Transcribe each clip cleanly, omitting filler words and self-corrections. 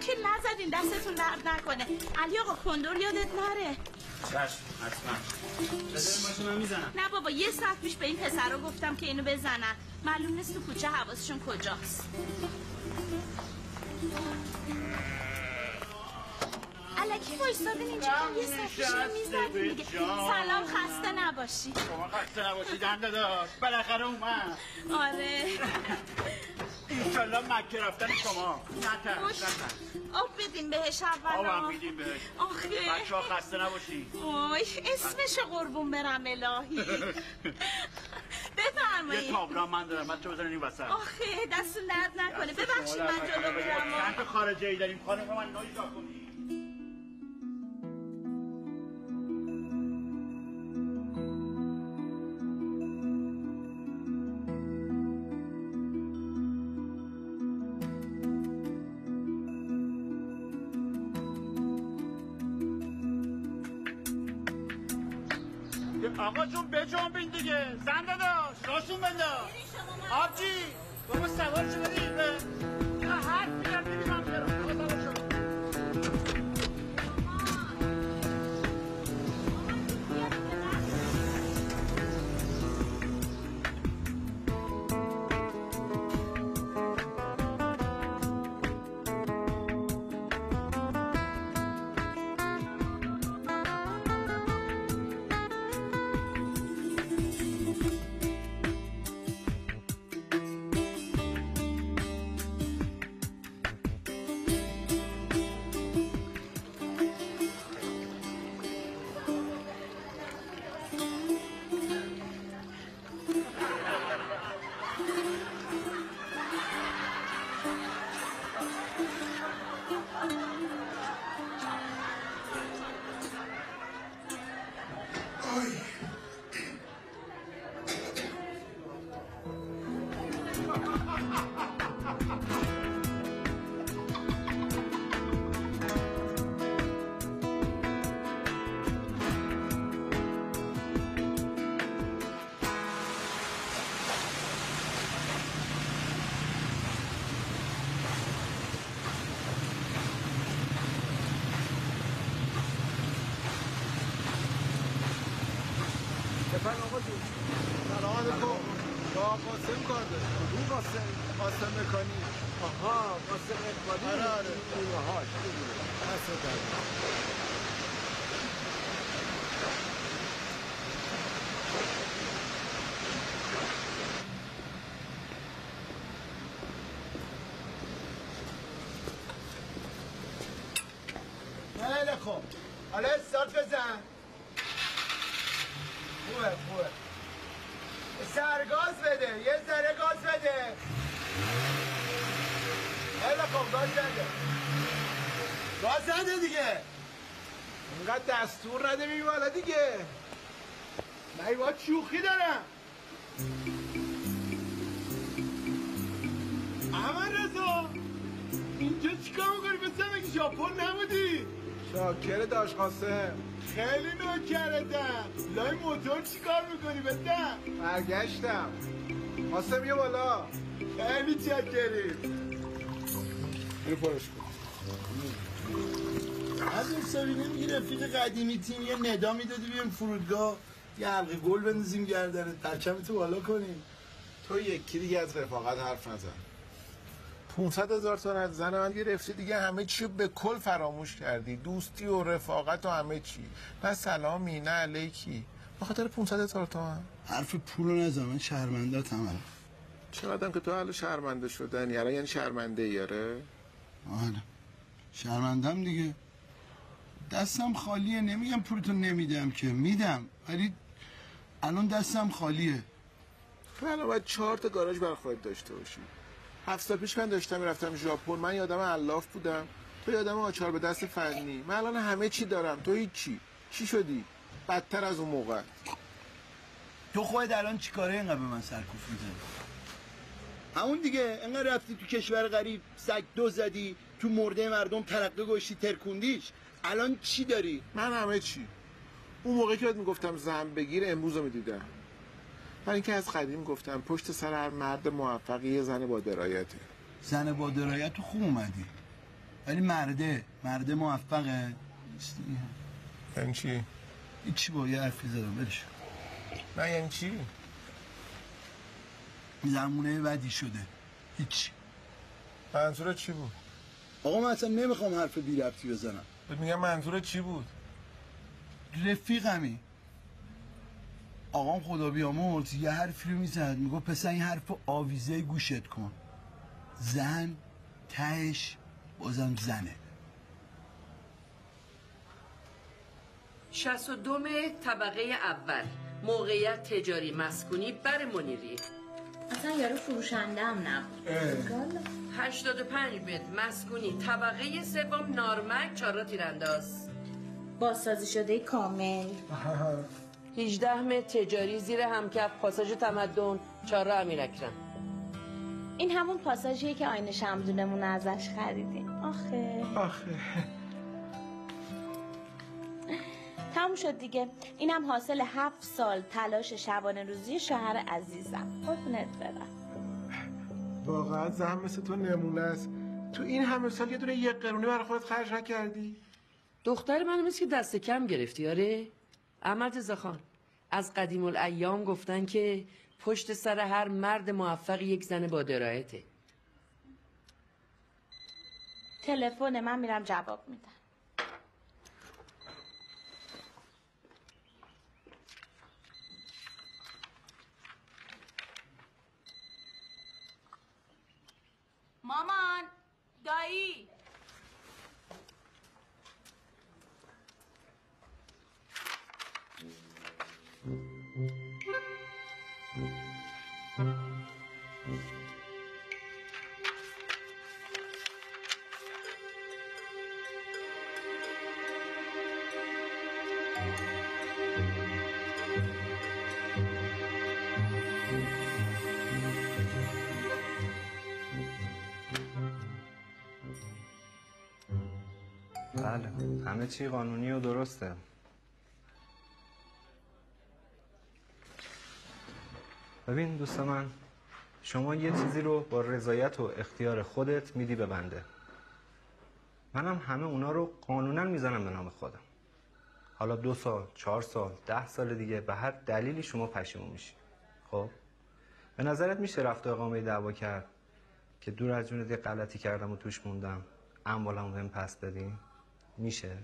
که نزدین دستتون درد نکنه. علی آقا کندور یادت نره. چشم حتما. بذاریم باشون هم میزنم. نه بابا یه ساعت پیش به این پسرا گفتم که اینو بزنن. معلوم نیست تو کوچه حواسشون کجاست. الکی وایسادین اینجا یه ساعت پیش میزنیم دیگه. سلام خسته نباشی. شما خسته نباشی دنده دار. بالاخره اومد. آره. انشالله مکه رفتن شما نتر آب بدیم بهش اول آب بدیم بهش آخه بچه ها خسته نباشی اوی اسمشو قربون برم الهی بفرمایید یه تابلو من دارم بچه بزنن این وسط آخه دستون درد نکنه ببخشید من جلو بودم چند تا خارجه ای داریم خانم من نایی جا کنی آقا جون بجنبین دیگه زن داداش راشون بنداش آبجی بابا سوار شو بدید به هر بیرم دیگم بیرم بابا سوار شو دستور نده میوالا دیگه من ایوان شوخی دارم احمد رضا اینجا چیکار میکنی بسه مگه ژاپن نبودی؟ شاکر داش قاسم خیلی نوکرتم لای موتور چیکار میکنی بسه؟ برگشتم قاسم یه بالا خیلی چکریم برو پارش کن از این سابینه میگه رفیق قدیمی تیم یه ندا میدادی بیم فرودگاه یه حلقه گل بندازیم گردنه ترکمی تو بالا کنیم تو یکی دیگه از رفاقت حرف نزن 500,000 تا از زن من گرفتی دیگه همه چی به کل فراموش کردی دوستی و رفاقت و همه چی نه سلامی نه علیکی به خاطر 500,000 تا هم حرف پول رو نزن من شرمنده تمام چقدرم که تو حالا شرمنده شدن یعنی شرمنده یاره آره شرمندم دیگه دستم خالیه نمیگم پولتو نمیدم که میدم ولی الان دستم خالیه تو الان باید 4 تا گاراژ بر خودت داشته باشی 7 سال پیش من داشتم میرفتم ژاپن من یادم علاف بودم تو یادم آچار به دست فنی من الان همه چی دارم تو هیچی چی شدی بدتر از اون موقع تو خودت الان چیکاره اینقدر به من سرکوف میزنی همون دیگه اینقدر رفتی تو کشور غریب سگ دو زدی تو مرده مردم ترقه گوشی ترکوندیش الان چی داری؟ من همه چی اون موقع که بهت میگفتم زن بگیر امروز رو میدیدم من اینکه از قدیم گفتم پشت سر هر مرد موفقی یه زن با درایته زن با درایت تو خوب اومدی ولی مرده موفقه. یعنی چی؟ چی با یه حرفی زدم برش. نه یعنی چی؟ زمونه ودی شده. هیچ. منظورت چی بود؟ آقا من اصلا نمیخوام حرف بی ربطی بزنم. میگم منظورت چی بود؟ رفیقمی. آقام خدا بیامرز یه حرفی رو میزد میگه پسر این حرف آویزه گوشت کن. زن تهش بازم زنه. 62 طبقه اول موقعیت تجاری مسکونی بر منیری. اصلا یارو فروشنده هم نبود. 85 متر مسکونی طبقه سوم نارمک 4 تیرانداز بازسازی شده کامل. 18 متر تجاری زیر همکف پاساژ تمدن 4 امیرکرم. این همون پاساژیه که آینه شمدونمون ازش خریدیم. آخه تموم شد دیگه. اینم حاصل 7 سال تلاش شبانه روزی شوهر عزیزم. قربونت برم. واقعا زن مثل تو نمونه است. تو این همه سال یه دونه یک قرونه برای خودت خرج نکردی؟ دختر من مثل که دست کم گرفتی. آره احمد رضا خان، از قدیم الایام گفتن که پشت سر هر مرد موفق یک زن با درایته. تلفن من، میرم جواب میدم. مامان، دایی. بله، همه چی قانونی و درسته. ببین دوست من، شما یه چیزی رو با رضایت و اختیار خودت میدی به بنده. منم همه اونا رو قانونا میزنم به نام خودم. حالا 2 سال، 4 سال، 10 سال دیگه به هر دلیلی شما پشیمون میشی. خب؟ به نظرت میشه رفت و اقامه دعوا کرد که دور از جونت یه غلطی کردم و توش موندم، اموالمو بهم پس بدین؟ میشه؟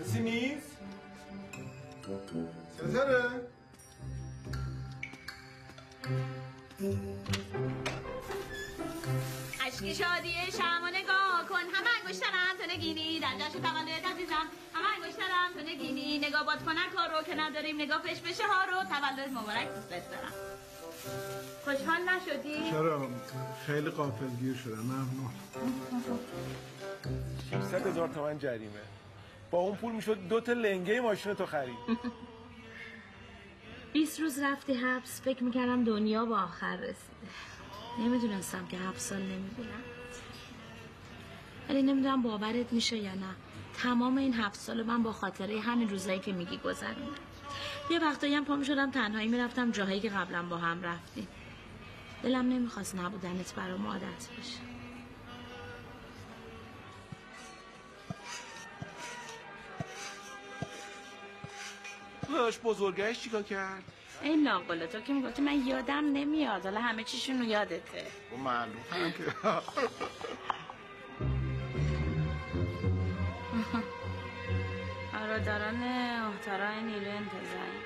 کسی نیست؟ سزاره؟ عشقی شادیه شما نگاه کن، همه انگشترم تو نگینی در جاشو تولد عزیزم، همه انگشترم تو نگینی، نگاه باد کنک ها رو که نداریم، نگاه پش بشه ها رو، تولد مبارک دوست دارم. خوشحال نشدی؟ چرا، خیلی غافلگیر شدم. ممنون. 600,000 تومان جریمه. با اون پول میشد 2 تا لنگه ماشین تو خرید. 20 روز رفتی حبس، فکر میکردم دنیا به آخر رسیده. نمیدونستم که 7 سال نمیدونم. ولی نمیدونم باورت میشه یا نه، تمام این 7 سال من با خاطره همین روزایی که میگی گذروندم. یه وقتایی هم پام شدم تنهایی میرفتم جاهایی که قبلا با هم رفتیم. دلم نمیخواست نبودنت برام عادت بشه. لاش بزرگش چیکار کرد؟ این ناقلا تو که میگفتی من یادم نمیاد، حالا همه چیشون رو یادته. معلوم که آراداران احترای نیلو انتظاری.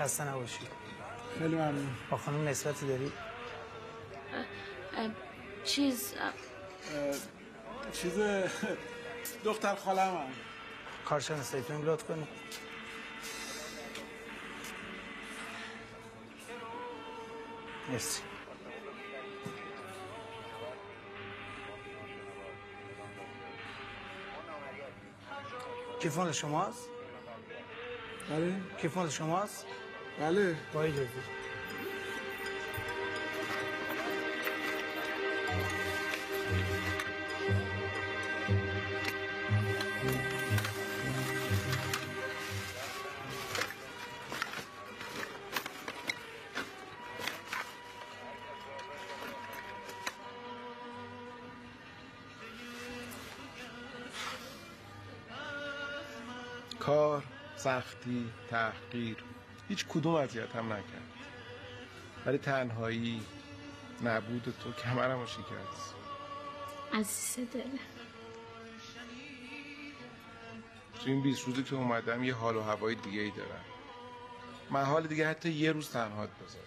خسته نباشی. خیلی ممنون. با خانم نسبتی داری؟ چیز دختر خاله‌ام. کارشناس ایتون لطف کنی. مرسی. کیفون شماست؟ بله. کیفون شماست؟ بله. با اجازه. کار، سختی، تحقیر، هیچ کدوم اذیتم نکرد. ولی تنهایی، نبود تو کمرمو شکست. عزیز دلم، تو این 20 روزی که اومدم یه حال و هوای دیگه ای دارم. محال دیگه حتی یه روز تنهات بذارم.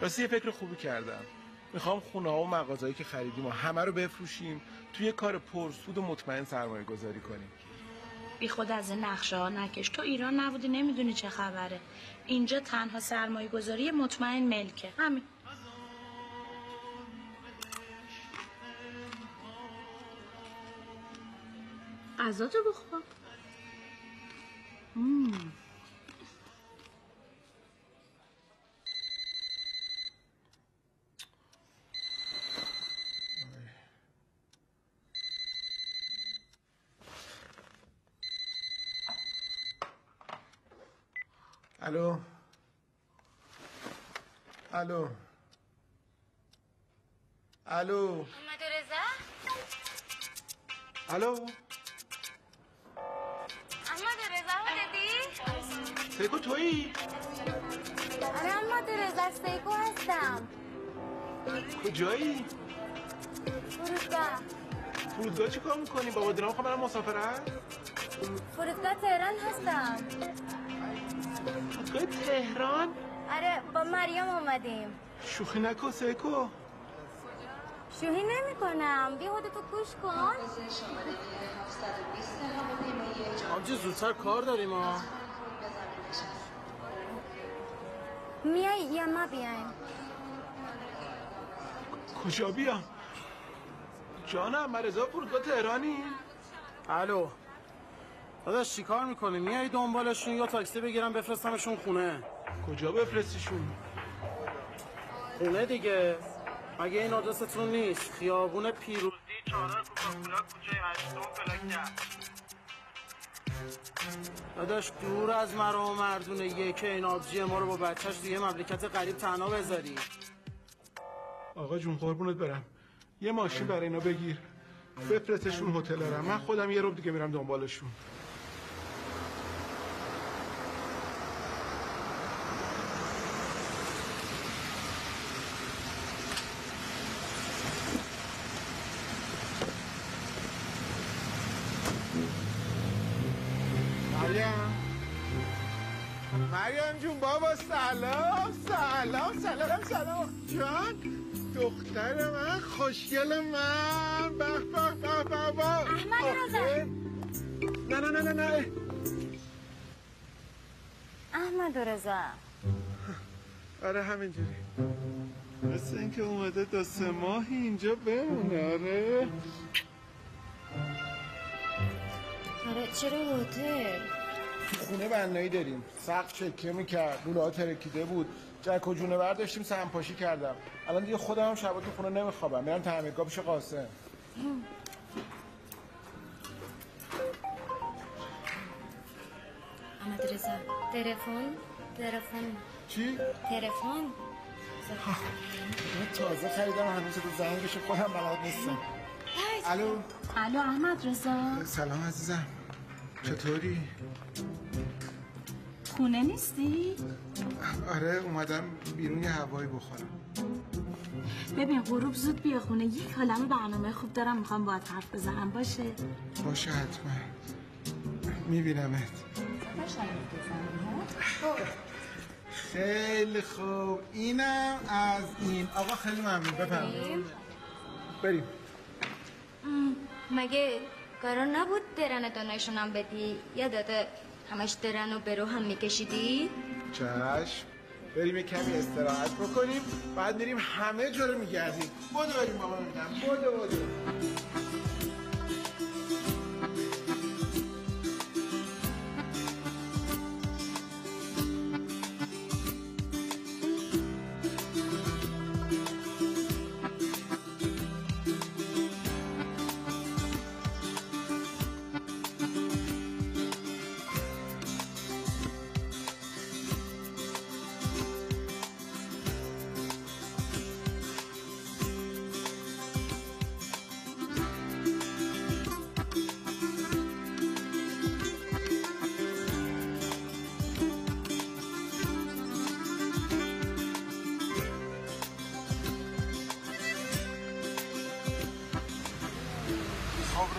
راستی یه فکر خوبی کردم. میخوام خونه ها و مغازهایی که خریدیم و همه رو بفروشیم، توی کار پرسود و مطمئن سرمایه گذاری کنیم. بی خود از نقشه ها نکش، تو ایران نبودی نمیدونی چه خبره. اینجا تنها سرمایه گذاری مطمئن ملکه، همین. غذا تو بخور. الو الو الو احمد رضا، الو احمد رضا دیدی؟ سیکو تویی؟ آره احمد رضا، سیکو هستم. کجایی؟ فرودگاه. فرودگاه چی کار میکنی؟ بابا درام خواهم برم مسافرت؟ فرودگاه تهران هستم. فرودگاه تهران؟ آره با مریم اومدیم. شوخی نکن سیکو. شوخی نمی کنم، بی خودتو گوش کن. آبجی زودتر کار داریم ها. میای یا ما بیایم؟ کجا بیام؟ جانم مرزا، فرودگاه تهرانی؟ الو داداش چی کار میکنی؟ میایی دنبالشون یا تاکسی بگیرم بفرستمشون خونه؟ کجا بفرستیشون؟ خونه دیگه. مگه این آدرستون نیست؟ خیابون پیروزی، چهارراه، کوکاکولا، کوچه 8 فلک 10. داداش دور از مرا و مردونه یکی این آبجی ما رو با بچهش دیگه مملکت غریب تنها بذاری. آقا جون قربونت برم، یه ماشین برای اینا بگیر بفرستشون هتل رم، من خودم یه رب دیگه میرم دنبالشون. مریم جون، بابا سلام سلام سلام سلام جان، دختر من، خوشگل من، بخ بخ بخ بخ بخ. احمد رضا، نه نه نه نه احمد رضا. آره همینجوری، مثل اینکه اومده 2-3 ماهی اینجا بمونه. آره آره چرا هتل؟ خونه بنایی داریم، سقف چکه میکرد، لوله‌ها ترکیده بود، جک و جونور داشتیم، سنپاشی کردم. الان دیگه خودم هم شبا تو خونه نمیخوابم، میرم تعمیرگاه پیش قاسم. احمد رضا تلفن چی؟ تلفن تازه خریدم، هنوز تو زنگش خودم بلد نیستم. الو الو احمد رضا، سلام عزیزم، چطوری؟ خونه نیستی؟ آره اومدم بیرون یه هوایی بخورم. ببین غروب زود بیا خونه، یک حالمه برنامه خوب دارم، میخوام باید حرف بزنم. باشه باشه حتما میبینمت. خیلی خوب، اینم از این. آقا خیلی ممنون، بفرمایید بریم. مگه کارا نبود درن دانایشون هم بدی؟ یاداته همش درن و برو هم میکشیدی؟ چشم، بریم کمی استراحت بکنیم بعد بریم همه جا رو میگردیم. بودو بریم بابا، میگم بودو.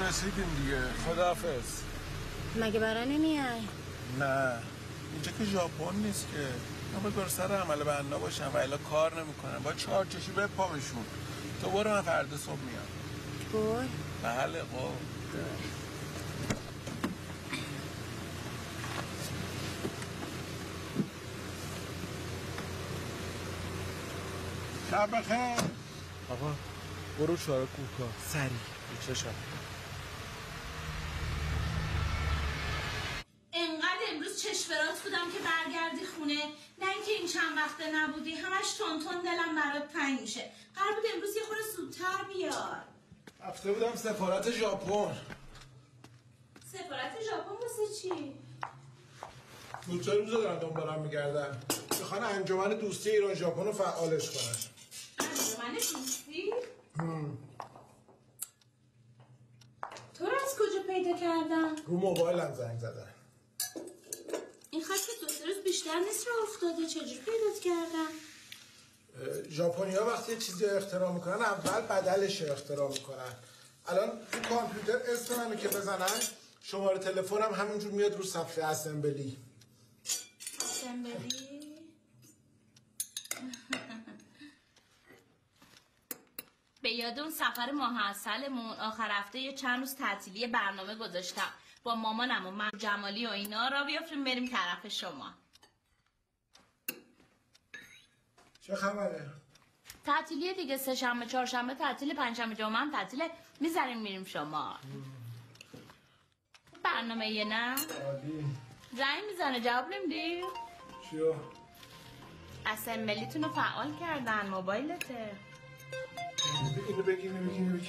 رسیدیم دیگه، خداحافظ. مگه برا نمیای؟ نه اینجا که ژاپن نیست که من باید بر سر عمل بنده باشم و الا کار نمیکنم، باید چهار چشی بپامشون. تو برو من فردا صبح میام. بای بله قا شب بخیر آقا، برو چهار کوکا سریع بیچه شب. انقدر امروز چشفرات بودم که برگردی خونه، نه اینکه این چند وقته نبودی همش تونتون دلم برات تنگ میشه. قرار بود امروز یه خورده زودتر بیار. رفته بودم سفارت ژاپن. سفارت ژاپن واسه چی؟ دو روز دارم دنبالم میگردم، میخوان انجمن دوستی ایران ژاپن رو فعالش کنن. انجمن دوستی؟ تو رو از کجا پیدا کردم؟ رو موبایلم زنگ زدن. این خط که دو سه روز بیشتر نیست رو افتاده، چجور پیدات کردم؟ ژاپنی‌ها وقتی یه چیزی اختراع میکنن اول بدلش اختراع میکنن. الان تو کامپیوتر اسم منو که بزنن شماره تلفنم همینجور میاد رو صفحه اسمبلی. اسمبلی؟ به یاد اون سفر ماحصلمون آخر هفته یه چند روز تعطیلی برنامه گذاشتم با مامانم و من جمالی و اینا را بیافتیم بریم طرف شما. چه خبره؟ تعطیلیه دیگه، سه شنبه چهارشنبه تعطیل، پنجشنبه جمعه هم تعطیل، میذاریم میریم شما. برنامه یه نه؟ عالی. زنگ میزنه جواب نمیدی؟ چیو؟ اسمبلیتون رو فعال کردن، موبایلته. اینو بگیر بگیر.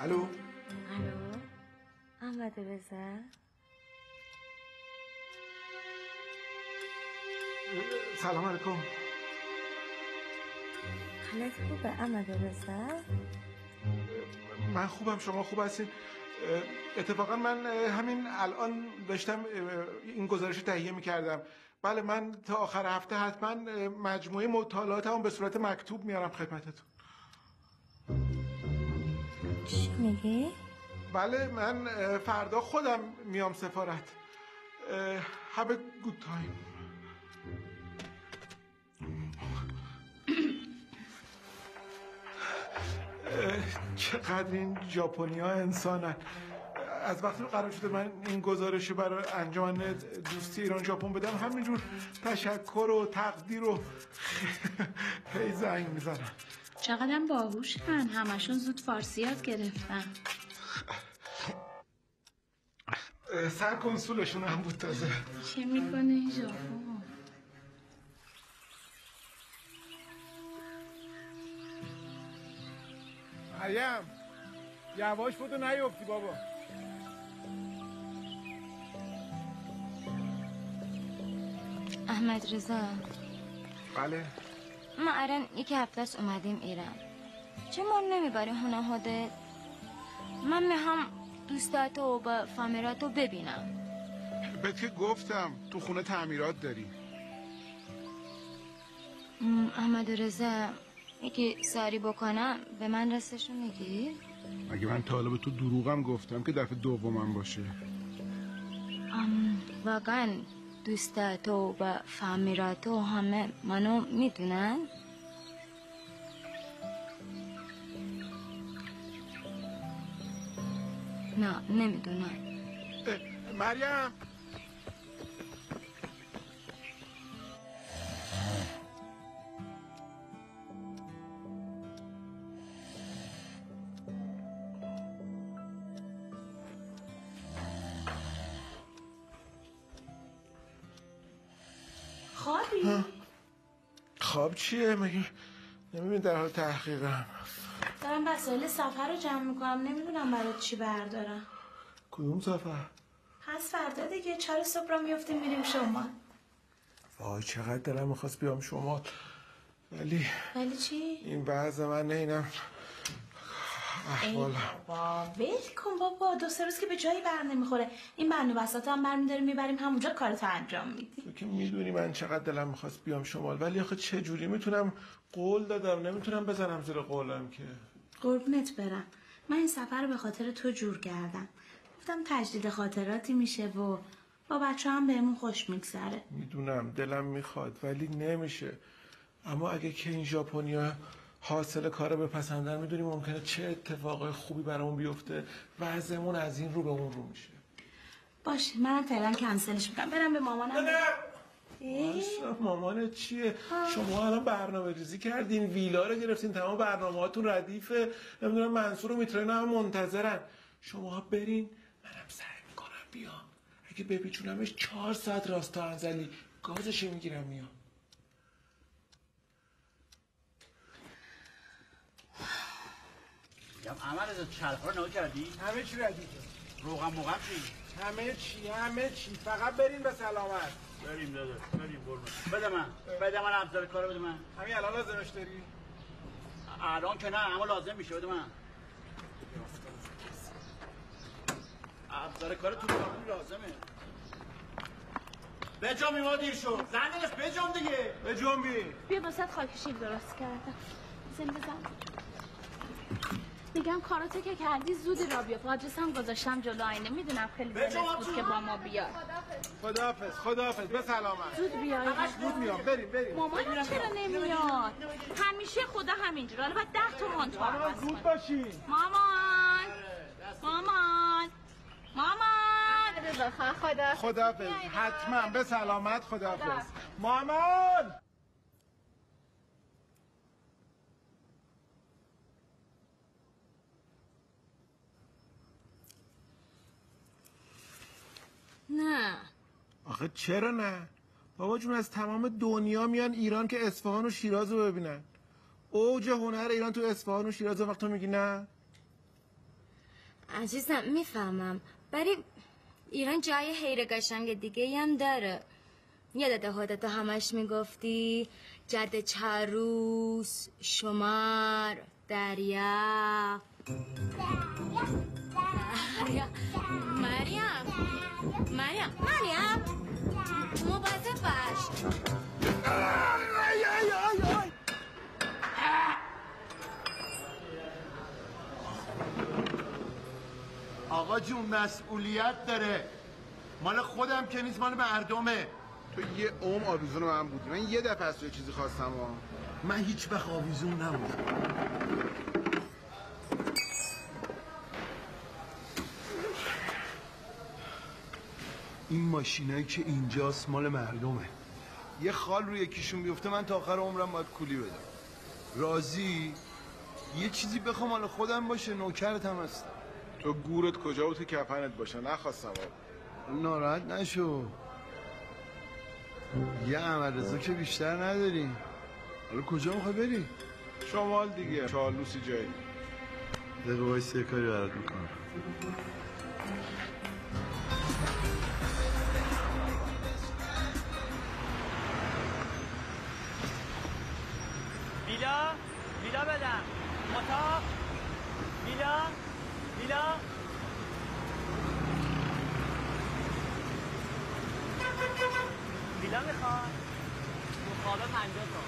الو؟ الو؟ احمد رضا؟ سلام علیکم. حالت خوبه احمد رضا؟ من خوبم، شما خوب هستین؟ اتفاقا من همین الان داشتم این گزارش رو تهیه می‌کردم. بله من تا آخر هفته حتما مجموعه مطالعاتم به صورت مکتوب میارم خدمتتون. چی میگه؟ بله من فردا خودم میام سفارت. Have a good time. چقدر این ژاپنی‌ها انسانن. از وقتی قرار شده من این گزارش برای انجمن دوستی ایران ژاپن بدم همینجور تشکر و تقدیر و هی زنگ میزنن. چقدرم باهوشن، همشون زود فارسی یاد گرفتن. سرکنسولشون هم بود تازه. چه میکنه این ژاپن؟ مریم یواش بودو نیفتی بابا. احمد رضا. بله ما الان یک هفته است اومدیم ایران، چه ما نمیبریم هونه خودت؟ من میخوام دوستاتو و با فامیلاتو ببینم. بهت که گفتم تو خونه تعمیرات داری. احمد رضا یکی ساری بکنم به من راستشو میگی؟ مگه من طالب تو دروغم گفتم که دفعه دومم باشه؟ واقعا دوستاتو و فامیلاتو همه منو میدونن؟ نه نمیدونن. مریم خواب چیه مگه؟ نمیبینی در حال تحقیقم. دارم وسایل سفر رو جمع میکنم، نمیدونم برات چی بردارم. کدوم سفر؟ پس فردا دیگه 4 صبح را میفتیم میریم شما. وای چقدر دلم میخواست بیام شما، ولی چی؟ این وضع من نه اینم ای بابا ول کن بابا، دو سه روز که به جایی بر نمیخوره. این برنو بساط هم برمیداریم میبریم همونجا کارتو انجام میدی. تو که میدونی من چقدر دلم میخواست بیام شمال، ولی آخه چه جوری میتونم؟ قول دادم نمیتونم بزنم زیر قولم که. قربونت برم، من این سفر به خاطر تو جور کردم. گفتم تجدید خاطراتی میشه و با بچه هم بهمون خوش میگذره. میدونم دلم میخواد ولی نمیشه. اما اگه که این ژاپنیا حاصل کار بپسندن، میدونی ممکنه چه اتفاقای خوبی برامون بیفته، وضعمون از این رو به اون رو میشه. باشه منم فعلا کنسلش میکنم، برم به مامانم. نه نه مامانت چیه؟ شما الان برنامه ریزی کردین، ویلا رو گرفتین، تمام برنامه هاتون ردیفه، نمیدونم منصور و میترین هم منتظرن. شما برین منم سعی میکنم بیام، اگه بپیچونمش 4 ساعت راستا انزلی گازش میگیرم میام. احمد رضا چرخا رو نگاه کردی؟ همه چی ردیفه. روغن موغن چی؟ همه چی فقط بریم به سلامت. بریم داده، بریم قربون. بده من ابزار کارو بده من. همین الان لازمش داری؟ الان که نه، اما لازم میشه. بده من. ابزار کار تو قانون لازمه. بجام اینا دیر شو. زندگیش بجام دیگه. بجام بیا واسات خاکشیر درست کردم. زنده میگم کاراتو که کردی زودی را بیا. آدرس هم گذاشتم جلو آینه، میدونم خیلی بلد بود که با ما بیاد. خداحافظ به سلامت. زود بیای. زود میام. بریم. مامان چرا نمیاد؟ همیشه خدا همینجوره. حالا بعد 10 تومن تو هم زود باشین. مامان. خداحافظ. حتما به سلامت. خداحافظ. مامان. نه آخه چرا نه؟ بابا جون از تمام دنیا میان ایران که اصفهان و شیراز رو ببینن. اوج هنر ایران تو اصفهان و شیراز. وقت تو میگی نه؟ عزیزم میفهمم، برای ایران جای خیلی قشنگ دیگه هم داره. یادت خودت همش میگفتی جاده چاروس، شمار، دریا. مریم مواظب باش. آقا جون مسئولیت داره، مال خودم که نیست، مال مردمه. تو یه عمر آویزون من بودی، من یه دفعه از تو چیزی خواستم من هیچ وقت آویزون نبودم. این ماشینایی که اینجاست مال مردمه، یه خال روی یکیشون بیفته من تا آخر عمرم باید کولی بدم. راضی یه چیزی بخوام مال خودم باشه، نوکرت هم هستم. تو گورت کجا و تو کفنت باشه، نخواستم. ناراحت نشو، یه احمدرضا که بیشتر نداریم. حالا کجا میخوای بری؟ شمال دیگه، چالوسی جایی. دقیقه بایست یه کاری برات میکنم. ویلا بدم. اتاق ویلا میخوام. مقابل 50 تومن.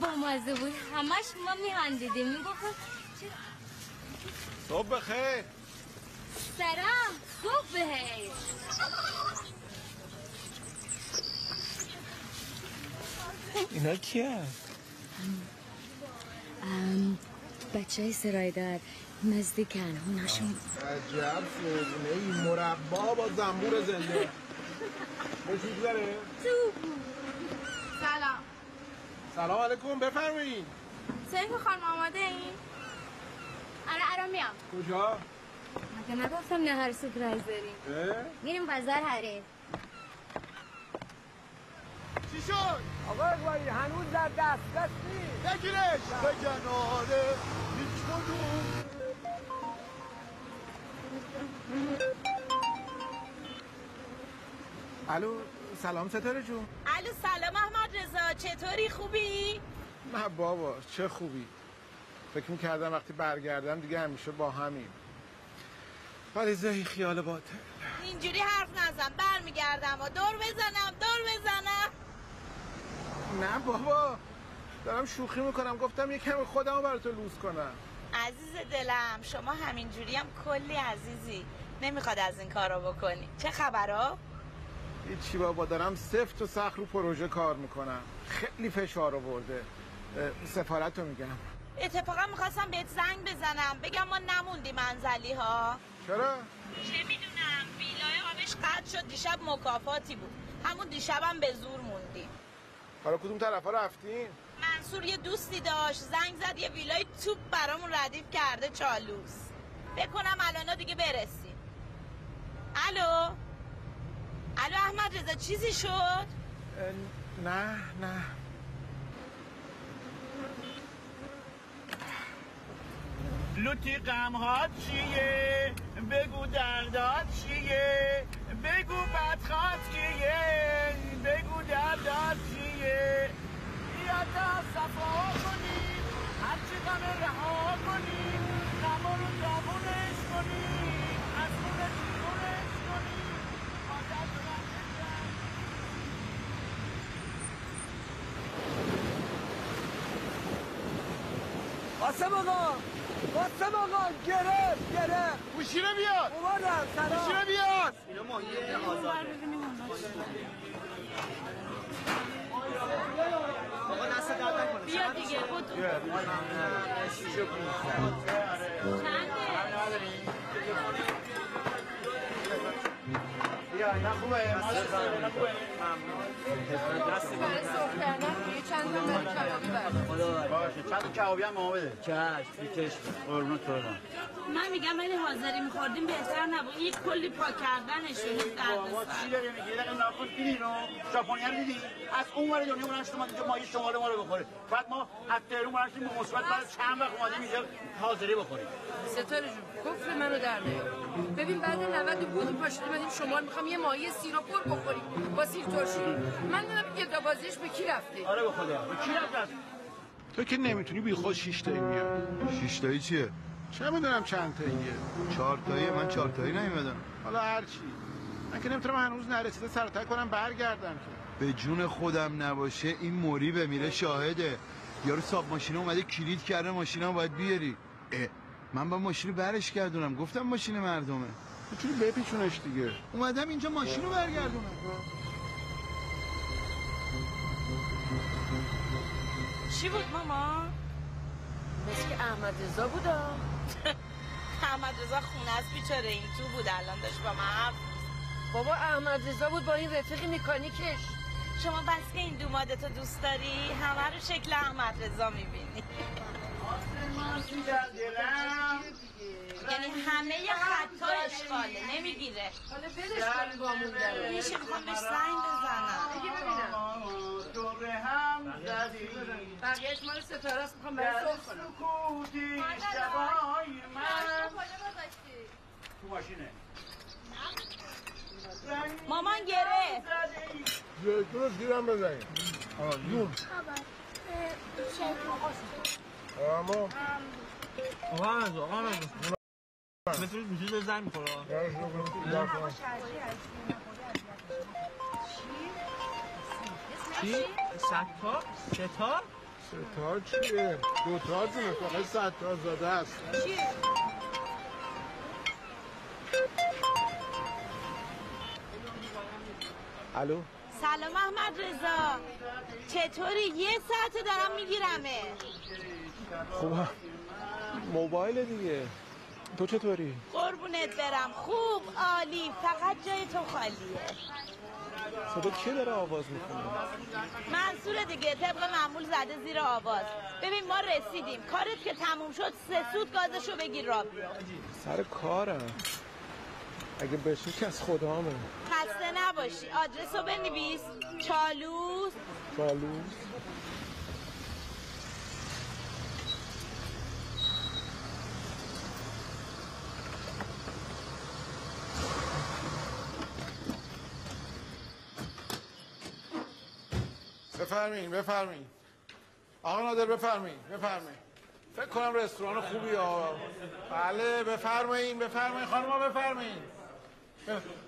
بامزه بود، همش ما میخندیدیم. میگفتم صبح بخیر سرم، صبح بخیر. اینا کیه؟ بچه های سرایدار نزدیکن. اوناشون عجب فوزونه ای، مربا با زنبور زنده. بشید داره؟ سلام علیکم، بفرمایید. سیکو خانم آماده این؟ آره میام. کجا؟ مگه نگفتم نهار سورپرایز داریم؟ میریم بازار هره. چی شد؟ آقا اقبالی هنوز در دسترس نیست. بگیرش به کناره هیچ کدوم. الو سلام ستاره جون. الو سلام احمد رضا، چطوری؟ خوبی؟ نه بابا چه خوبی، فکر میکردم وقتی برگردم دیگه همیشه با همیم، ولی زهی خیال باطل. اینجوری حرف نزن، برمیگردم و دور بزنم. نه بابا دارم شوخی میکنم، گفتم یکم خودمو براتو لوس کنم. عزیز دلم شما همینجوری هم کلی عزیزی، نمیخواد از این کار رو بکنی. چه خبرها؟ هیچی بابا، دارم سفت و سخت رو پروژه کار میکنم، خیلی فشار آورده. سفارت رو میگم. اتفاقا میخواستم بهت زنگ بزنم بگم ما نموندی منزلی ها. چرا؟ نمیدونم ویلای آبش قطع شد، دیشب مکافاتی بود، همون دیشبم به زور موندیم. حالا کدوم طرف ها رفتین؟ منصور یه دوستی داشت زنگ زد یه ویلای توپ برامون ردیف کرده چالوس، بکنم الانا دیگه برسیم. الو احمد رضا چیزی شد؟ نه لوتی غم‌ها چیه؟ بگو دردات چیه؟ بگو بدخواد کیه؟ بگو دردات چیه؟ یاد از صفا کنیم، هرچی غم رها کنیم، غما رو دابونش کنیم، از خونه بیرونش کنیم. قاسم آقا گرفت گوشیره بیاد، اومدم سلام گوشیره بیاد. اینا ماهیه آزاده آقا، دست درد نکنه بیا دیگه. خودت بیا نه خوبه چند کبابی هم ما بده. چشم بیتش قربونت برم. من میگم ولی حاضری میخوردیم بهتر نبود، این کلی پاک کردنشون درد سر. چی داری میگی؟ یه دقیقه ناکن دیدی رو ژاپنیا رو دیدی؟ از اون ور دنیا اونم شما اینجا ماهی شمال ما رو بخوره، بعد ما از تهران برشیم به مثبت برای چند وقت اومدیم اینجا حاضری بخوریم. ستاره جون کفر منو در نیار. ببین بعد 90 بود پاشدیم اومدیم شمال، میخوام یه ماهی سیرپور بخوریم با سیر ترشی. من نمیدونم گردابازیش به کی رفته. آره به خدا به کی رفت؟ تو که نمیتونی بی خود 6 تایی میاد. 6 تایی چیه؟ چه میدونم چند تاییه؟ 4 تایی. من 4 تایی نمیدونم. حالا هر چی. من که نمیتونم هنوز نرسیده سرتا کنم برگردم که. به جون خودم نباشه این موری بمیره شاهده. یارو صاحب ماشین اومده کلید کرده ماشینم باید بیاری. من با ماشین برش گردونم، گفتم ماشین مردمه. چطوری بپیچونش دیگه. اومدم اینجا ماشین رو برگردونم. چی بود ماما؟ مثل که احمد رضا بود. احمد رضا خونه است بیچاره، این تو بود الان داشت با من. بابا احمد رضا بود با این رفیق مکانیکش. شما بس که این دومادتو دوست داری همه رو شکل احمد رضا میبینی. یعنی همه ی خطا اشغاله نمیگیره. حالا بدش کنی با موندره میشه بخوام بهش زنگ بزنم دیگه ببینم دوره هم زدی بقیه اتمال ستاره هست میخوام برسول کنم اشتباهی من تو ماشینه مامان گره تو رو دیرم بزنیم یون آمو آقا میتونید میتونید زن میخوره چی؟ ستار؟ ستار؟ ستار چیه؟ دوتار جونه فقط ستار زاده است چیه؟ الو؟ سلام احمد رضا چطوری؟ یه ساعته دارم میگیرمه. خوبم موبایل دیگه. تو چطوری؟ قربونت برم خوب عالی، فقط جای تو خالیه. صدا کی داره آواز میخونه؟ منصور دیگه طبق معمول زده زیر آواز. ببین ما رسیدیم، کارت که تموم شد سه سود گازشو بگیر را بیرو. سر کارم اگه بشی که از خدامه. خسته نباشی، آدرسو بنویس. چالوس بفرمین آقا نادر، بفرمین فکر کنم رستوران خوبی ها. بله بفرمین خانما،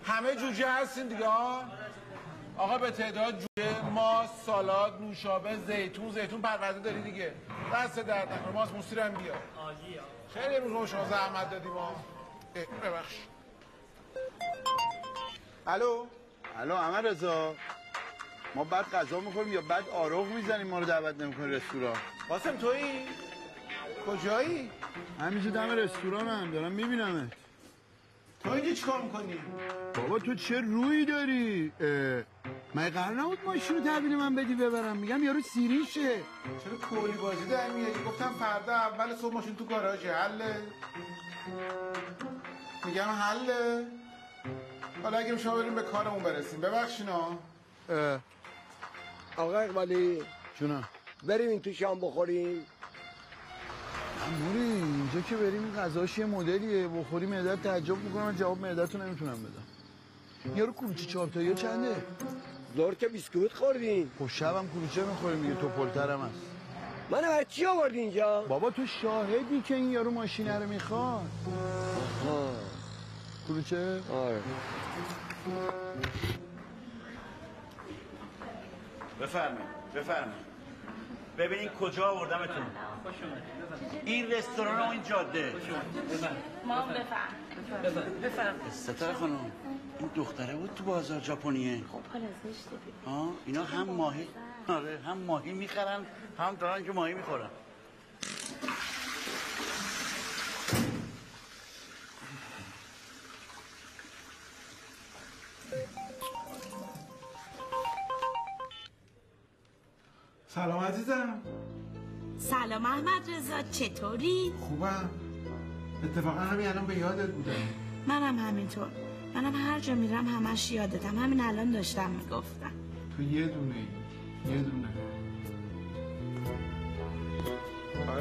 همه جوجه هستین دیگه ها؟ آقا به تعداد جوجه، ماست، سالاد، نوشابه، زیتون پرورده داری دیگه، دست درد نکنه. ماست موسیر هم بیا. خیلی امروز شما زحمت دادیم ها. ببخش. الو احمد رضا، ما بعد غذا میخوریم یا بعد آروغ میزنیم؟ ما رو دعوت نمیکنه رستوران. قاسم تویی؟ کجایی؟ همینجا دم رستوران هم دارم میبینمت. تو اینجا چیکار میکنی؟ بابا تو چه رویی داری؟ من قرار نبود ماشین رو تحویل من بدی ببرم، میگم یارو سیری شه. چرا کولی بازی در میاری؟ گفتم فردا اول صبح ماشین تو گاراژ حله. میگم حله. حالا اگه شما بریم به کارمون برسیم. ببخشینا. آقا اقبالی جونم، بریم این تو شام بخوریم. اموری اینجا که بریم این غذاش یه مدلیه، بخوریم معدت تعجب میکنم، جواب معدت رو نمیتونم بدم. یارو کلوچه چارتایی چنده؟ زار که بیسکویت خوردیم، خب شبم کلوچه میخوریم دیگه، تو پلترم هست. من هر چی آوردی اینجا؟ بابا تو شاهدی که این یارو ماشینه رو میخواد. آها کلوچه؟ آره. بفرمایید. ببینین کجا آوردمتون. این رستوران و این جاده. ما بفرمایید. ستاره خانم، این دختره بود تو بازار ژاپنیه. خب حالا زشته. ها، اینا هم ماهی میخرن، هم دارن که ماهی میخورن. سلام عزیزم. سلام احمد رضا، چطوری؟ خوبم. اتفاقا همین الان به یادت بودم. منم همینطور. منم هر جا میرم همش یادتم. همین الان داشتم میگفتم. تو یه دونه. آره.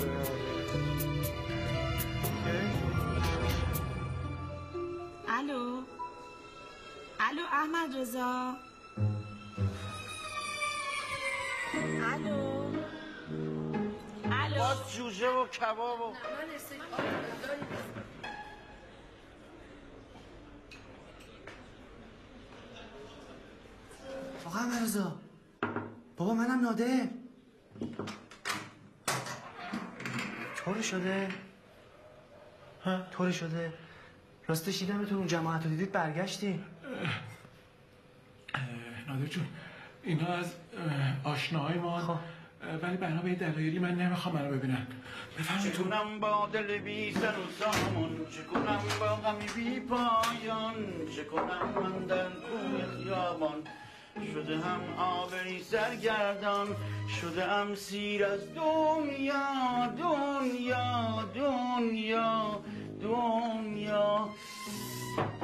الو احمد رضا. الو. باز جوجه و کباب و آقا مرزا. بابا منم نادر. طور شده راستش دیدمتون اون جماعت رو دیدید برگشتی. نادر جون اینا از آشناهای ما، ولی بنا به دلایلی من نمیخوام منو ببینن. بفرمایید. چونم با دل بی سر و سامون، چونم با غمی بی پایان، چونم من در کوی خیابان، شده هم آبی سرگردان، شده هم سیر از دنیا.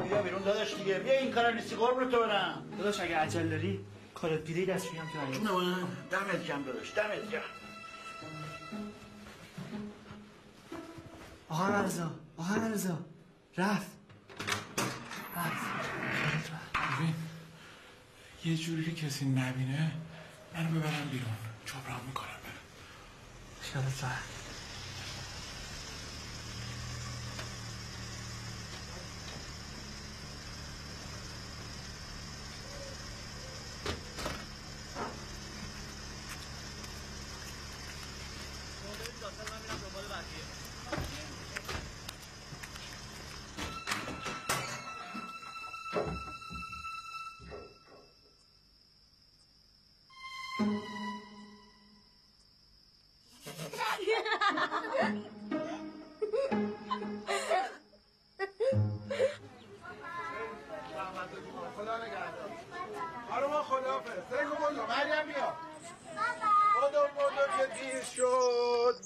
بیا بیرون داداش دیگه، بیا این کارا نیستی قربونت برم. داداش اگه عجل داری کارت بیده دستشوی هم تو نگیم. جونم دمت گم. آقا مرزا رفت. ببین یه جوری که کسی نبینه منو ببرم بیرون، جبران میکنم. خیالت راحت.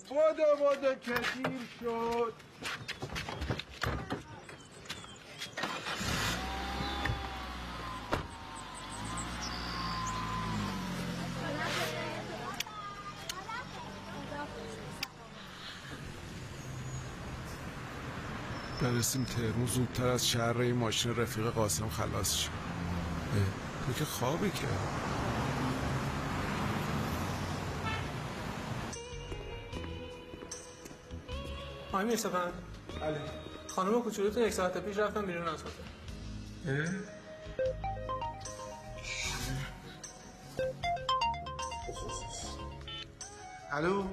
بودو که دیر شد. برسیم تهرون زودتر از شهر این ماشین رفیق قاسم خلاص شد. تو که خوابی کرد. آقای میرسفند؟ بله. خانم کوچولوتون یک ساعت پیش رفتن بیرون از هتل. الو.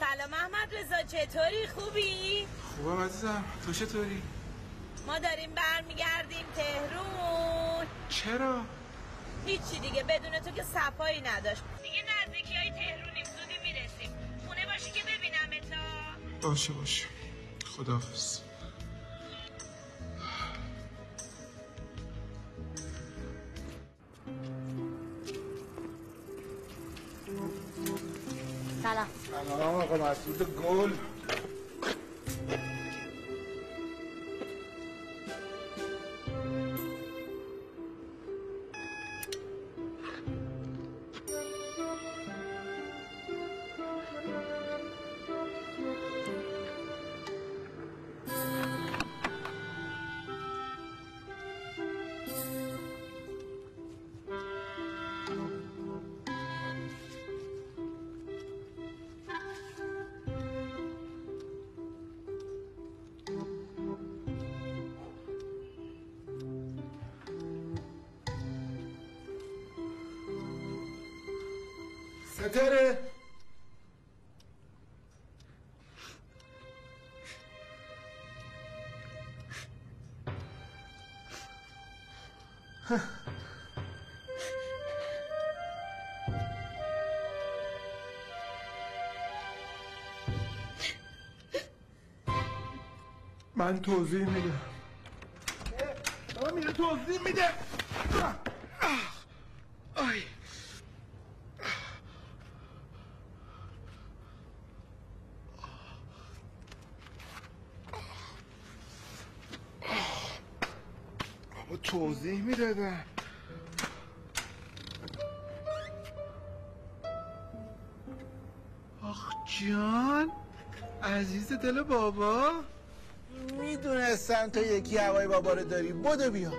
سلام احمد رضا، چطوری؟ خوبی؟ خوبم عزیزم، تو چطوری؟ ما داریم برمیگردیم تهرون. چرا؟ هیچی دیگه، بدون تو که صفایی نداشت. دیگه نزدیکی های تهرونیم، زودی میرسیم. خونه باشی که ببینم اتا. باشه باشه، خداحافظ. سلام. سلام آقا مسعود گل. ستاره من توضیح میده، میره توضیح میده. توضیح میدادم. آخ جان عزیز دل بابا، میدونستم تا یکی هوای بابا رو داری. بدو بیا.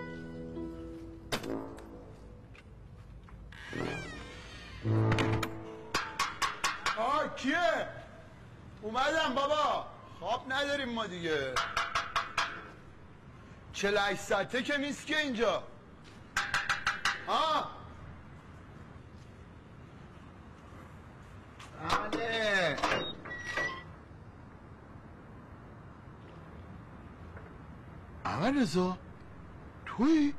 آه کیه؟ اومدم بابا، خواب نداریم ما دیگه. 48 ساعته که نیست که اینجا. آه بله. احمد رضا تویی؟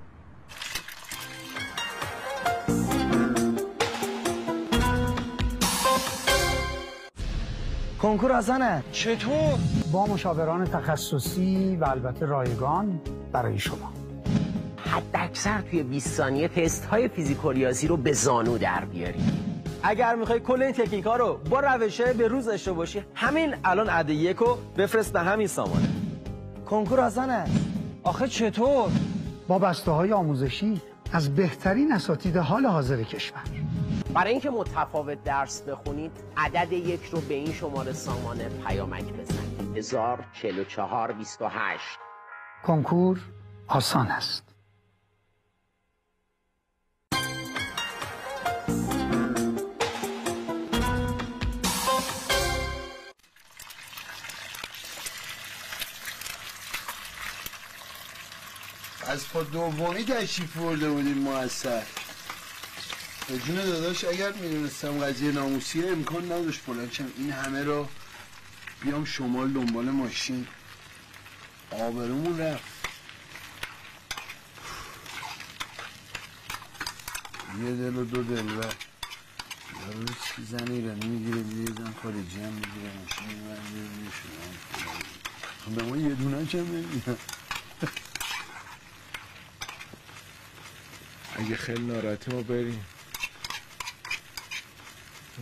کنکور آسانه. چطور؟ با مشاوران تخصصی و البته رایگان برای شما. حداکثر توی 20 ثانیه تست‌های فیزیکوریاضی رو به زانو در بیاری. اگر میخوای کل این تکنیک‌ها رو با روشه به روز داشته باشی، همین الان عدد یک رو بفرست به همین سامانه. کنکور آسانه. آخه چطور؟ با بسته‌های آموزشی از بهترین اساتید حال حاضر کشور. برای اینکه متفاوت درس بخونید، عدد یک رو به این شماره سامانه پیامک بزنید. 1044-28. کنکور آسان است. از پا دومی تشریف برده بودیم مؤسسه. به جون داداش اگر میدونستم قضیه ناموسیه امکان نداشت بلند شم این همه رو بیام شمال دنبال ماشین. آبرومون رفت. یه دل و دو دل و یارو زن ایرانی میگیره دیگه، زن خارجی هم میگیره ماشین میبره. به ما یه دونه کم نمیاد. اگه خیلی ناراحتی ما بریم.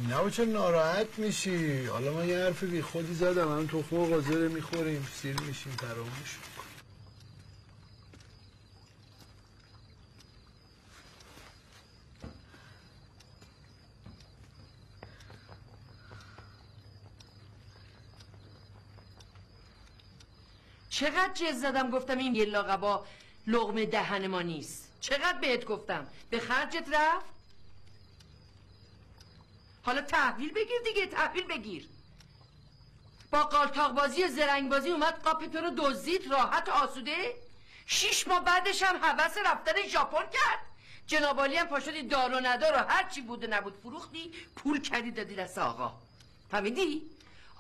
نه چه ناراحت میشی؟ حالا ما یه حرف بی خودی زدم، هم تخم و قاضره میخوریم، سیر میشیم، فراموش میکن. چقدر جز زدم گفتم این یه لاغبا لقمه دهن ما نیست. چقدر بهت گفتم به خرجت رفت؟ حالا تحویل بگیر دیگه، تحویل بگیر. با قالتاق بازی و زرنگ بازی اومد قاپ تو رو دزدید، راحت آسوده. 6 ماه بعدش هم هوس رفتن ژاپن کرد. جناب عالی هم پاشدی دار و ندار و هر چی بود و نبود فروختی، پول کردی دادی دست آقا. فهمیدی؟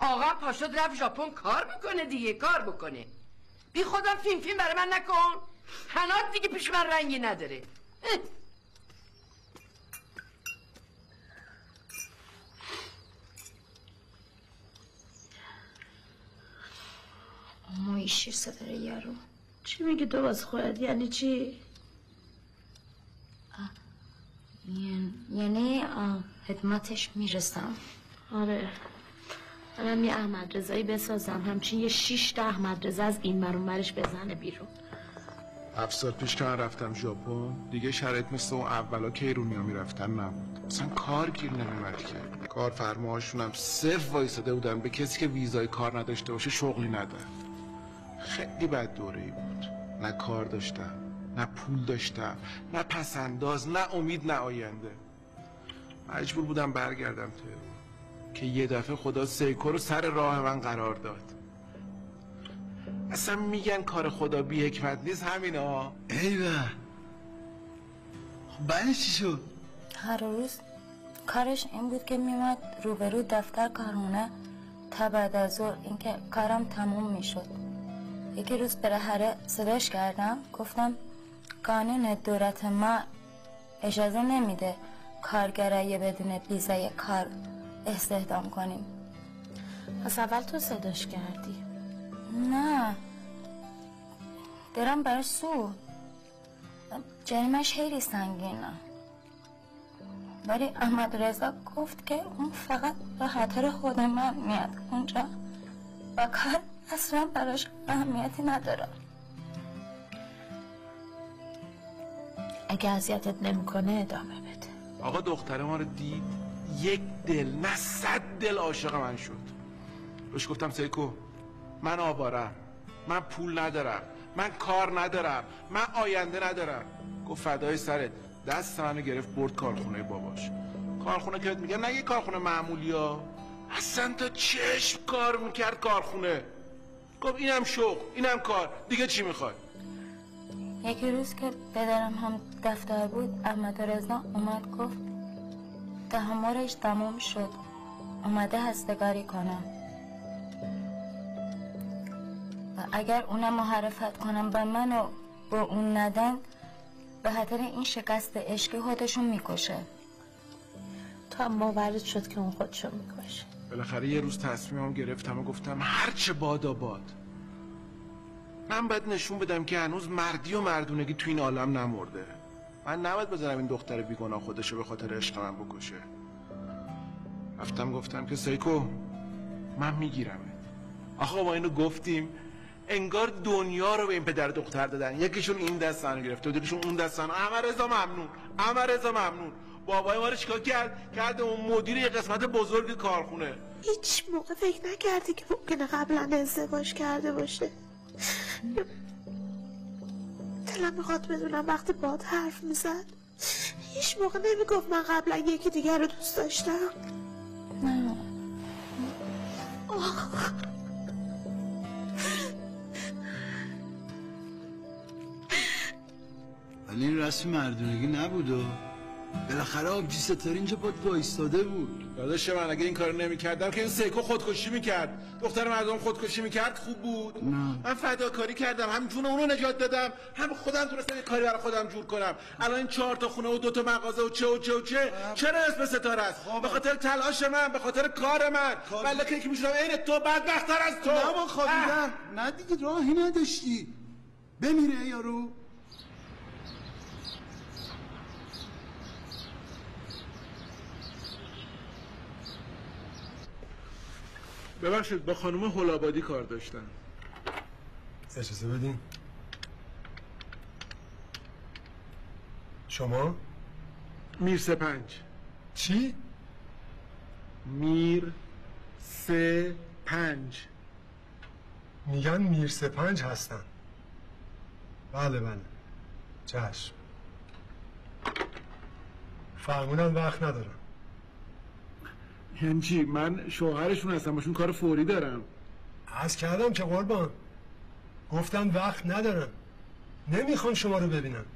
آقا پاشد رفت ژاپن کار میکنه دیگه، کار بکنه. بی خودم فیلم فیلم برای من نکن، حنات دیگه پیش من رنگی نداره. امایی شیر صدره یارو چی میگه تو باز خورد؟ یعنی چی؟ یعنی خدمتش میرسم. آره منم یه احمد رضایی بسازم، همچین یه 6 تا احمد رضا از این برون برش بزنه بیرون. 7 سال پیش که من رفتم ژاپن دیگه شرایط مثل اون اولا که ایرونیا میرفتن نبود، اصلا کار گیر نمیمد که. کارفرماهاشون هم صفر وایساده بودن به کسی که ویزای کار نداشته باشه شغلی نده. خیلی بد دوره‌ای بود، نه کار داشتم، نه پول داشتم، نه پسنداز، نه امید، نه آینده. مجبور بودم برگردم تهران که یه دفعه خدا سیکو رو سر راه من قرار داد. اصلا میگن کار خدا بی حکمت نیست، همینا. ایوه خب بعدش چی شد؟ هر روز کارش این بود که میمد روبرو دفتر کارونه تا بعد از ظهر، اینکه کارم تموم میشد. یکی روز بالاخره صداش کردم، گفتم قانون دولت ما اجازه نمیده کارگرایی بدون ویزای کار استخدام کنیم. پس اول تو صداش کردی؟ نه درم برای سو جریمش خیلی سنگینه، ولی احمد رضا گفت که اون فقط به خاطر خود من میاد اونجا و کار اصلا براش اهمیتی نداره. اگه اذیتت نمیکنه ادامه بده. آقا دختر ما رو دید، 1 دل نه 100 دل عاشق من شد. بهش گفتم سیکو من آوارم، من پول ندارم، من کار ندارم، من آینده ندارم. گفت فدای سرت. دست منو گرفت برد کارخونه باباش. کارخونه که میگم نه یه کارخونه معمولی ها، اصلا تا چشم کار میکرد کارخونه. گفت اینم شغل، اینم کار، دیگه چی میخوای؟ یکی روز که پدرم هم دفتر بود، احمد رضا اومد گفت تحملش تموم شد، اومده هستگاری کنم و اگر اونم محرفت کنم به من و با اون ندن به خاطر این شکست عشقی خودشون میکشه. تو هم باورت شد که اون خودشون میکشه؟ بالاخره یه روز تصمیمم گرفتم و گفتم هرچه بادا باد، من باید نشون بدم که هنوز مردی و مردونگی تو این عالم نمرده. من نباید بذارم این دختر بیگناه خودشو به خاطر عشق من بکشه. رفتم گفتم که سیکو من میگیرمت. آخه ما اینو گفتیم انگار دنیا رو به این پدر دختر دادن. یکیشون این دستانو گرفت و دیگهشون اون دستانو. احمد رضا ممنون. بابای ما رو چیکار کرد اون مدیر یه قسمت بزرگ کارخونه. هیچ موقع فکر نکردی که ممکنه قبلا ازدواج کرده باشه؟ دلم میخواد بدونم وقتی باد حرف میزد هیچ موقع نمیگفت من قبلا یکی دیگر رو دوست داشتم. نه آخ ولی این رسم مردونگی نبود و بالاخره آبجی ستاره اینجا باید وایستاده بود. داداش من اگه این کار نمیکردم که این سیکو خودکشی میکرد. دختر مردم خودکشی میکرد خوب بود؟ نه. من فداکاری کردم، هم جون اونو نجات دادم، هم خودم تونستم یه کاری برای خودم جور کنم. الان این 4 تا خونه و 2 تا مغازه و چه چرا اسم ستاره است؟ به خاطر تلاش من، به خاطر کار من. بلکه که میشدم عین تو بدبخت‌تر از تو. نه خوابیدم. نه دیگه راهی نداشتی. بمیره یارو. ببخشید با خانم هولابادی کار داشتم. اجازه بدین. شما؟ میرسپنج. چی؟ میرسپنج. میگن میرسپنج هستن. بله بله. چشم. فرمودن وقت ندارم. یعنی چی؟ من شوهرشون هستم، باشون کار فوری دارم. عرض کردم که قربان، گفتم وقت ندارم، نمیخوام شما رو ببینم.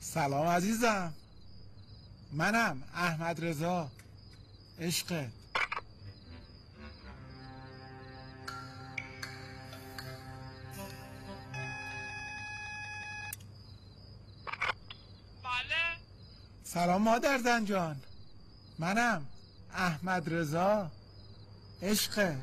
سلام عزیزم، منم احمد رضا عشقت. بله. سلام مادر زن جان، منم احمد رضا عشقت.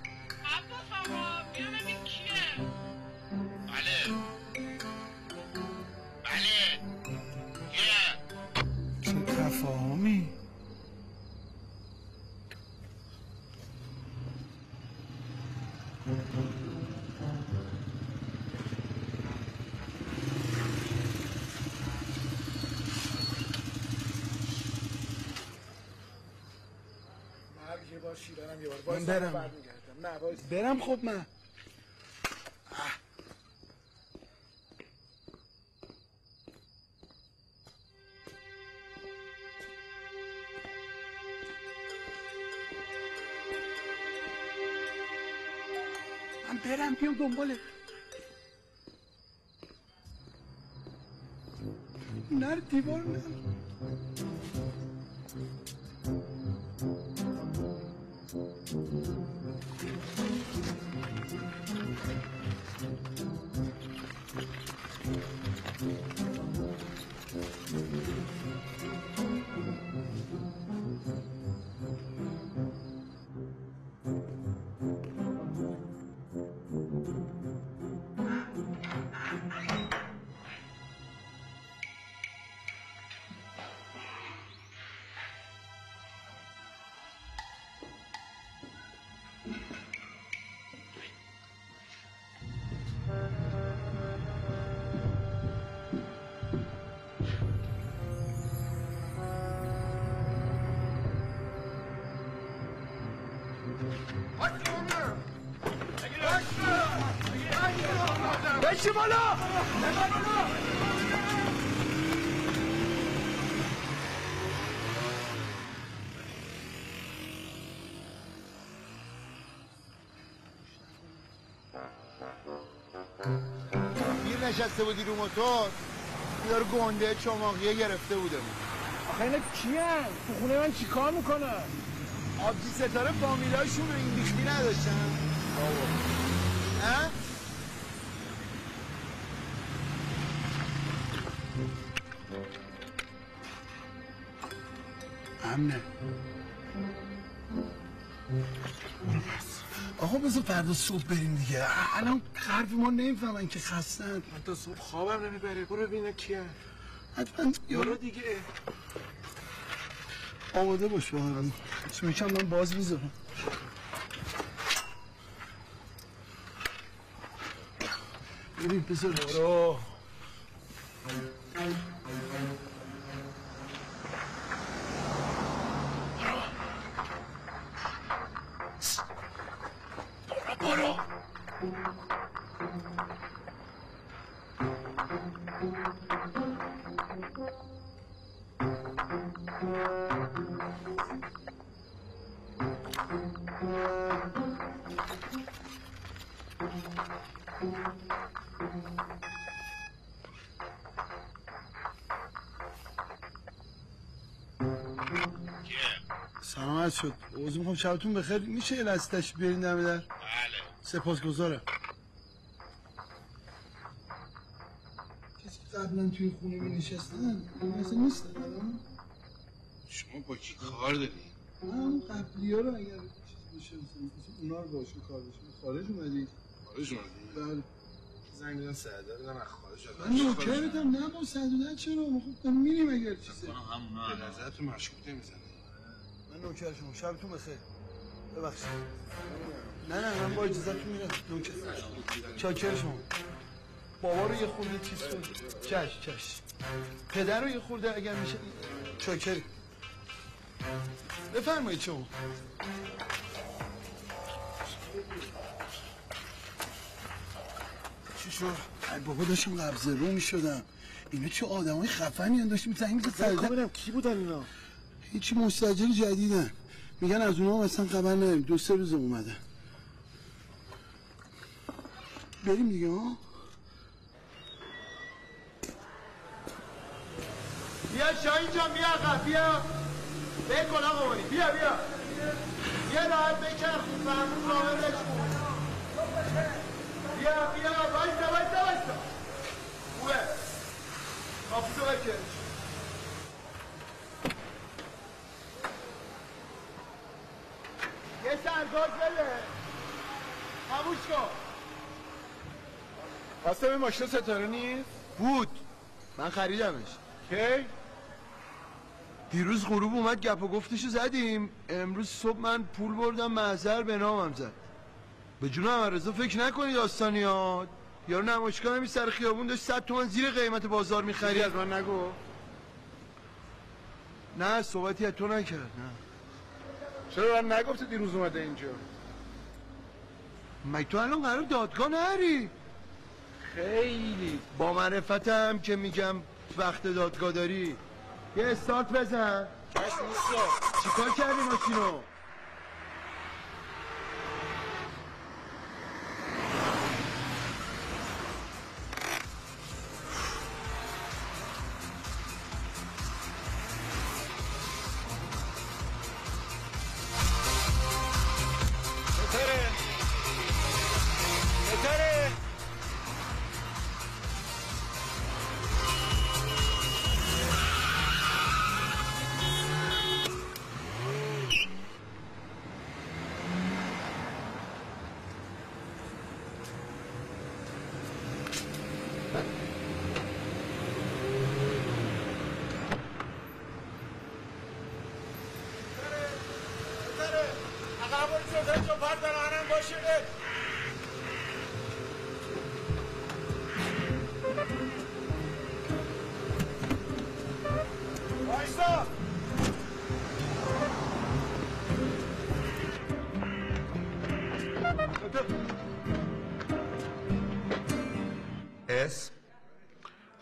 من برم. نه برم. خب من برم بیام دنباله. نر دیوار نر. نشسته بودی رو موتور، یارو گنده چماقیه گرفته بوده. آخه اینا کیان؟ تو خونه من چیکار میکنن؟ آبجی ستاره فامیلاشون رو انگلیسی نداشتن؟ ها؟ امنه. آقا بذار فردا صبح بریم دیگه، الان حرف ما نمیفهمن که خستن. من تا صبح خوابم نمیبره. برو ببینه کیه حتما یارو دیگه. آماده باش بهارم سویچم من باز میذارم. ببین بذار برو شد. عوض میخوام شبتون بخیر. میشه یه لستش بیارین دمه در؟ بله. سپاسگزارم. قبلا توی خونه می نشستن مثلا نیستن. شما با کی کار داری؟ من قبلی ها رو اگر چیز بشه اونا رو باشون کار بشه. خارج اومدی؟ خارج اومدی؟ بله. زنگ دادن سعدار دادن از خارج آدم. من نوکرتم نه با سعدار چرا؟ خب میریم اگر چیزه. به نظر تو مشکوته میزنه. من نوکر شما شبتون بخیر. ببخشید. نه من با اجازتون میرم. نوکر. چاکر شما. بابا رو یه خورده چیز کنی. چش. پدر رو یه خورده اگر میشه. چاکری. بفرمایید شما. چی شد؟ بابا داشتم قبضه رو میشدم. اینا چه آدم های خفنی هم داشتیم زنگ میزد سرده. کی بودن اینا؟ هیچی مستاجر جدیدن. میگن از اونا هم اصلا خبر نداریم. 2-3 روز اومدن. بریم دیگه ها؟ بیا شاید جان بیا آقا بیا. بکن آقا بانی بیا یه راحت بکن فرمون راهدش کن بیا بایستا خوبه کافیتو بکن یه سرگاز بله خموش کن. قاسم این ماشین ستاره نیست؟ بود من خریدمش. کی؟ دیروز غروب اومد گپ و گفتشو زدیم. امروز صبح من پول بردم معذر به نامم زد. به جون احمد رضا فکر نکنید داستانی ها. یارو نمایشگاه همین سر خیابون داشت 100 تومن زیر قیمت بازار می‌خرید. از من نگو. نه صحبتی از تو نکرد. نه. چرا من نگفتی دیروز اومده اینجا؟ مگه تو الان قرار دادگاه نری؟ خیلی با معرفتم که میگم وقت دادگاه داری. یه استارت بزن. کش نیستا چیکار کردی ماشینو؟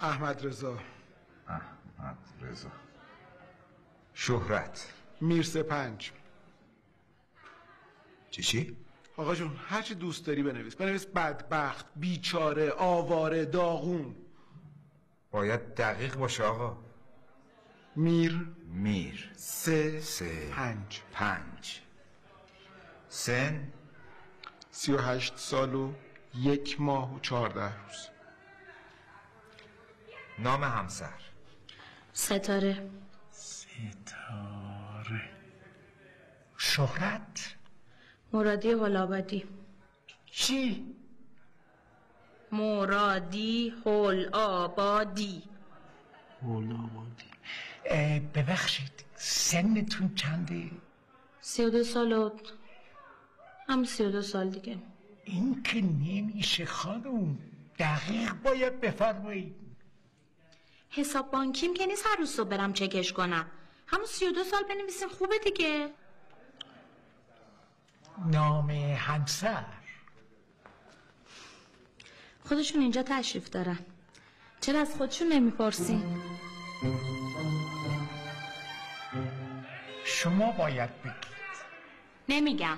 احمد رضا شهرت میرسپنج چی؟ آقا جون هر چی دوست داری بنویس بدبخت، بیچاره، آواره، داغون. باید دقیق باشه آقا. میر سه پنج سن 38 سال و 1 ماه و 14 روز. نام همسر ستاره. شهرت مرادی هول آبادی. ببخشید سنتون چنده؟ 32 سال و هم 32 سال دیگه. این که نمیشه خانم، دقیق باید بفرمایید. حساب بانکیم که نیست هر روز صبح برم چکش کنم. همون 32 سال بنویسین خوبه دیگه. نام همسر خودشون اینجا تشریف دارن. چرا از خودشون نمیپرسین؟ شما باید بگید. نمیگم.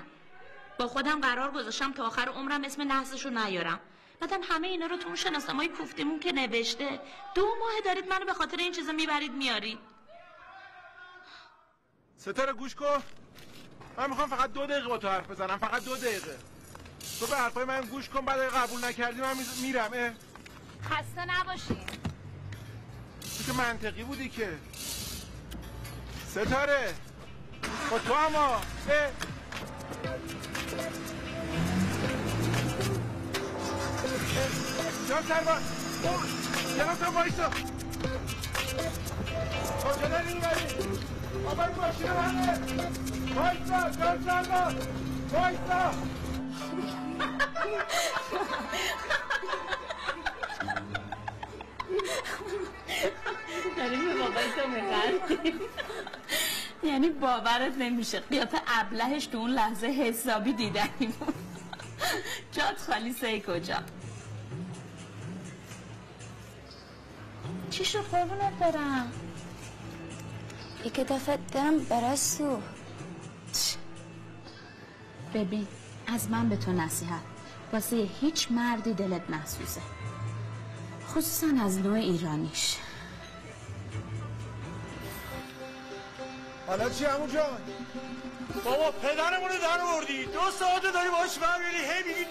با خودم قرار گذاشتم تا آخر عمرم اسم نحسشو نیارم. بعدم همه اینا رو تو اون شناسنامه‌ی کوفتیمون که نوشته. 2 ماه دارید منو به خاطر این چیزا میبرید میارید. ستاره گوش کن. من میخوام فقط 2 دقیقه با تو حرف بزنم. فقط 2 دقیقه. تو به حرفای من گوش کن. بعد اگه قبول نکردی من میرم. خسته نباشی. که منطقی بودی که ستاره با تو اما جان سرباز جناتم بایستا کجا نریم بری آبای ماشین همه بایستا جان سرباز بایستا داریم به بابای تو میخندیم یعنی باورت نمیشه قیافه ابلهش تو اون لحظه حسابی دیدنیم جات خالی سیکو جان چی شد قربونت برم یک دفعه دارم برای سو ببین از من به تو نصیحت واسه هیچ مردی دلت نسوزه خصوصا از نوع ایرانیش حالا چی عمو جان؟ بابا پدرمونو در آوردی دو ساعته داری باش می‌بینی هی میگی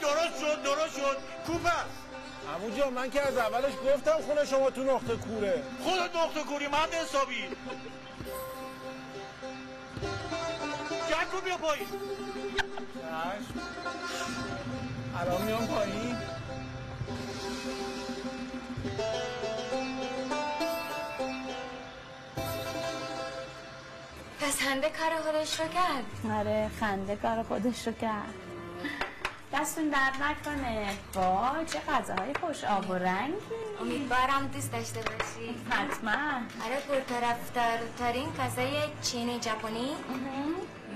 درست شد کوپه عمو جان من که از اولش گفتم خونه شما تو نقطه کوره خودت نقطه کوری مرد حسابی جکو بیا پایین الان میام پایین پس خنده کار خودش رو کرد آره خنده کار خودش رو کرد دستون درد نکنه وای چه غذاهای خوش آب و رنگی امیدوارم دوست داشته باشی حتما آره پرطرفدارترین غذای چینی ژاپنی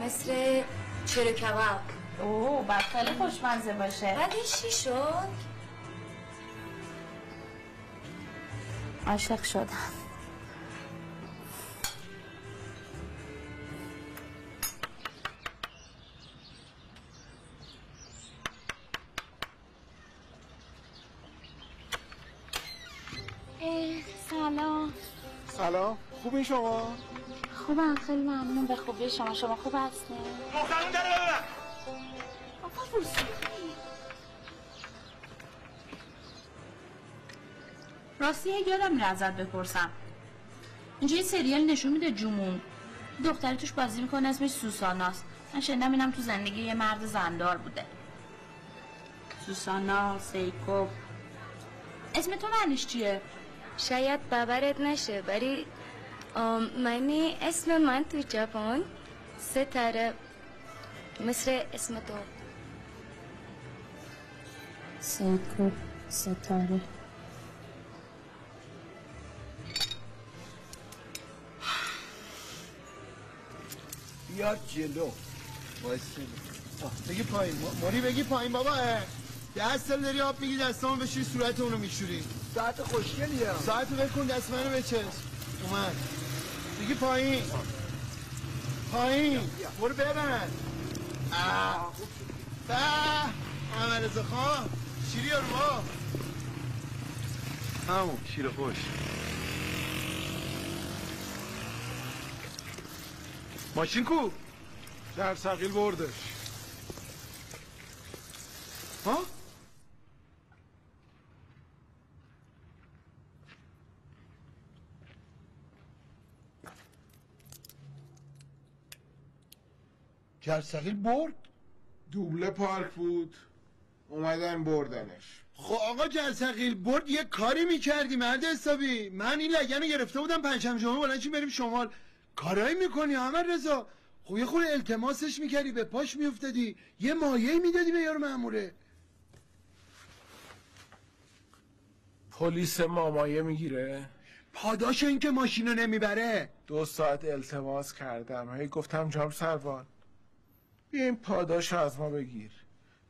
مثل چلو کباب اوه بعد خیلی خوشمزه باشه بعد چی شد؟ عاشق شدم سلام سلام خوبی شما؟ خوبم خیلی ممنون به خوبی شما شما خوب هستین؟ مختلون داره ببرم آقا فرسوی راستی یادم میره ازت بپرسم اینجا یه سریال نشون میده جمون دختری توش بازی میکنه اسمش سوساناست من شنیدم اینم تو زندگی یه مرد زندار بوده سوسانا، سیکو اسم تو معنیش چیه؟ شاید باورت نشه ولی معنی اسم من تو ژاپن ستاره مثل اسم تو سیکو ستاره بیا جلو وایسه بگی پایین موری بگی پایین بابا دست سال داری آب میگی دستامو بشوری صورت اونو میشوری ساعت خوشگلیه ساعتو بکن دست منو بچسب اومد دیگه پایین پایین برو ببند به احمد رضا خان شیری رو همون شیر خوش ماشین کو در سقیل بردش ها؟ جرثقیل برد؟ دوبله پارک بود اومدن بردنش خب آقا جرثقیل برد یه کاری میکردی مرد حسابی من این لگن رو گرفته بودم پنجشنبه جمعه بلنشیم بریم شمال کارایی میکنی احمد رضا خب یه خورده التماسش میکردی به پاش میافتادی یه مایه‌ای میدادی به یارو مأموره پلیس ما مایه میگیره پاداش این که ماشینو نمیبره دو ساعت التماس کردم هی گفتم جام سروان بیا این پاداشو از ما بگیر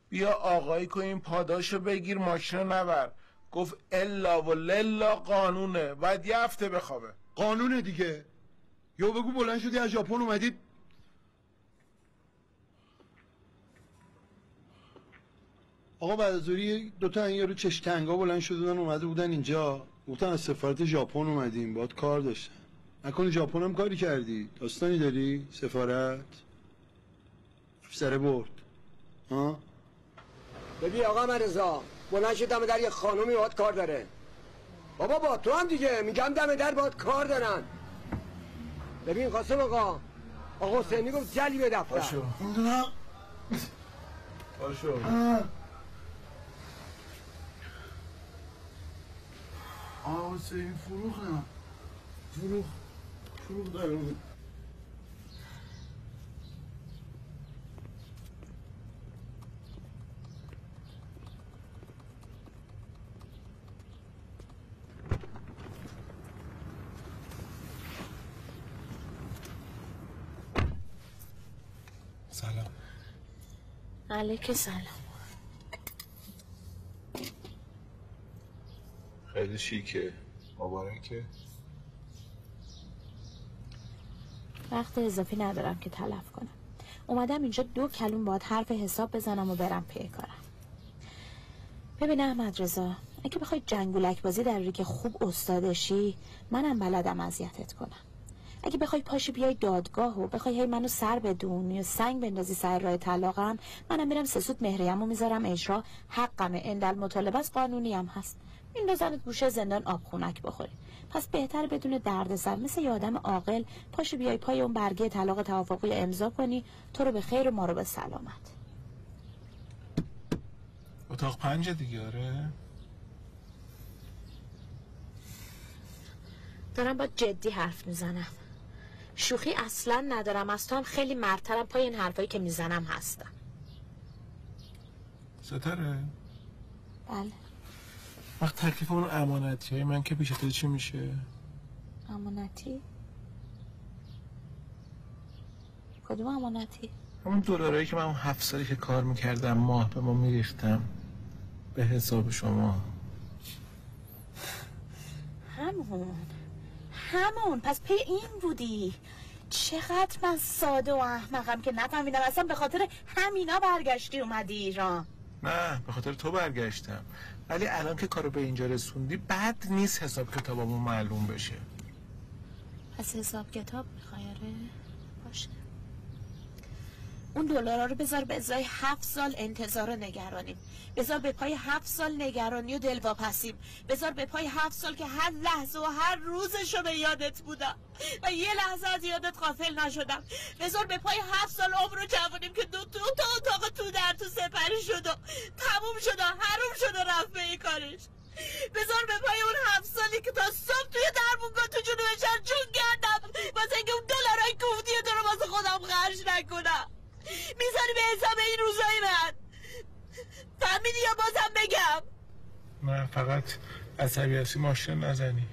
بیا آقایی کن این پاداشو بگیر ماشینو نبر گفت الا و للا قانونه بعد یه هفته بخوابه قانونه دیگه یا بگو بلند شدی از ژاپن اومدید آقا بعد از ظهری دو تا یارو چش تنگا بلند شدن اومده بودن اینجا گفتن از سفارت ژاپن اومدیم باید کار داشتن نکنه ژاپن هم کاری کردی داستانی داری سفارت سر برد ها ببین آقا مرزا بلند شدم در یه خانومی باید کار داره بابا با تو هم دیگه میگم دم در باید کار دارن. ببین قاسم آقا، آقا حسینی گفت جلی به دفتر. پاشو پاشو آقا حسینی. فروغ نه، فروغ دارم. علیکم سلام. خیلی شیکه، مبارکه. وقت اضافی ندارم که تلف کنم. اومدم اینجا 2 کلون باید حرف حساب بزنم و برم پی کارم. ببین احمد رضا، اگه بخوای جنگولک بازی در روی که خوب استادشی، منم بلدم اذیتت کنم. اگه بخوای پاشی بیای دادگاه و بخوای هی منو سر بدونی و سنگ بندازی سر راه طلاقم، منم میرم سسود مهریه‌مو میذارم اجرا. حقمه، اندل مطالبه از قانونی هم هست. میندازنت گوشه زندان آب خونک بخوری. پس بهتر بدون دردسر مثل یه آدم عاقل پاشی بیای پای اون برگه طلاق توافقی امضا کنی، تو رو به خیر و ما رو به سلامت. اتاق 5 دیگه. آره دارم با جدی حرف میزنم، شوخی اصلا ندارم. از تو هم خیلی مرتبه پای این حرفایی که میزنم هستم. ستاره؟ بله. وقت تکلیف اون امانتی های من که پیش تو چی میشه؟ امانتی؟ کدوم امانتی؟ همون دلارایی که من اون 7 سالی که کار میکردم ماه به ما میریختم به حساب شما. همون پس پی این بودی. چقدر من ساده و احمقم که نفهمیدم اصلا به خاطر همینا برگشتی اومدی ایران. نه به خاطر تو برگشتم، ولی الان که کارو به اینجا رسوندی بد نیست حساب کتابمون معلوم بشه. پس حساب کتاب میخوایره؟ باشه. اون دلارا رو بذار به ازای 7 سال انتظار و نگرانیم. بذار به پای 7 سال نگرانی و دلواپسیم. بذار به پای 7 سال که هر لحظه و هر روزشو به یادت بودم و یه لحظه از یادت غافل نشدم. بذار به پای 7 سال عمر و جوانیم که دو تا اتاق تو در تو سپری شد و تموم شد و حروم شد و رفت به این کارش. بذار به پای اون 7 سالی که تا صبح توی درمونگاه تو جنوبشهر جون گردم واسه اینکه اون دلارای کوفتی تو رو واسه خودم خرج نکنم. میذاری به حساب این روزای من. فهمیدی یا بازم بگم؟ نه، فقط عصبی هستی ماشین نزنی.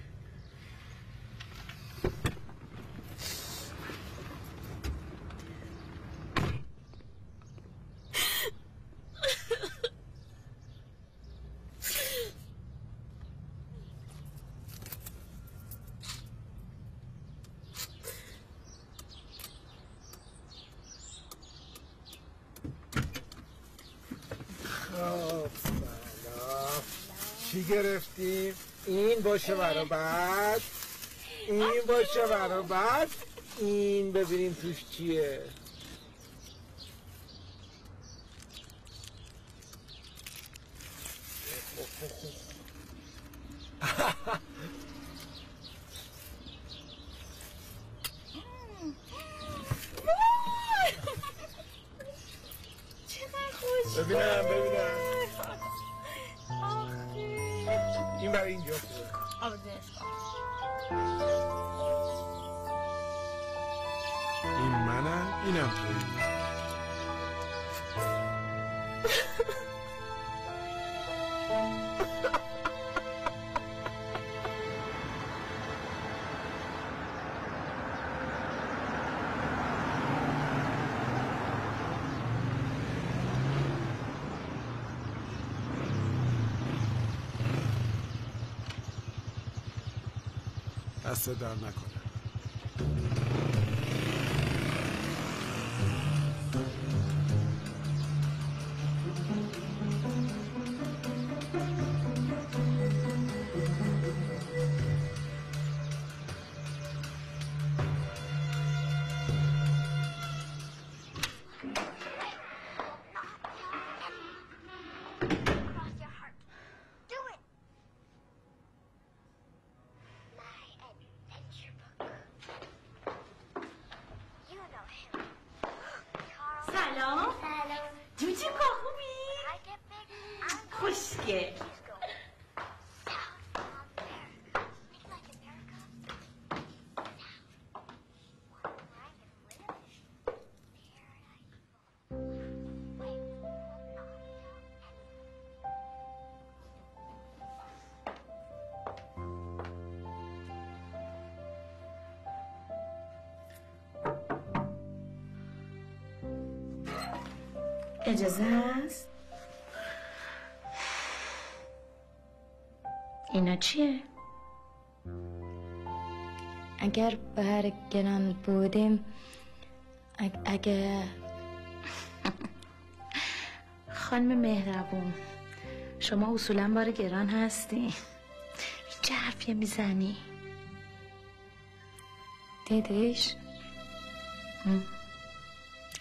گرفتیم این باشه برا بعد، این باشه برا بعد، این ببینیم توش چیه. چقدر خوش. ببینم این برای اینجا این منم، اینم توی دست در نکنه. خوشگل. اجازه هست؟ اینا چیه؟ اگر بهر گران بودیم اگه خانم مهربون، شما اصولا بار گران هستی؟ این چه حرفیه میزنی؟ دیدیش؟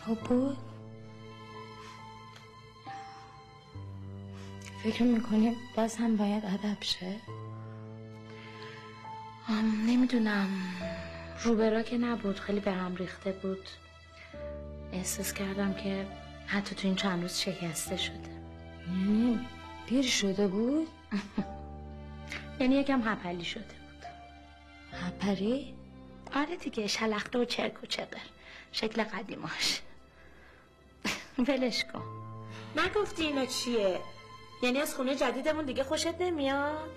خوب بود؟ فکر میکنی باز هم باید ادب شه؟ نمیدونم، روبرا که نبود، خیلی به هم ریخته بود. احساس کردم که حتی تو این چند روز شکسته شده. یعنی پیر شده بود؟ یعنی یکم هپلی شده بود. هپری؟ آره دیگه، شلخته و چرک و چقر، شکل قدیماش. ولش کن. نگفتی اینا چیه؟ یعنی از خونه جدیدمون دیگه خوشت نمیاد؟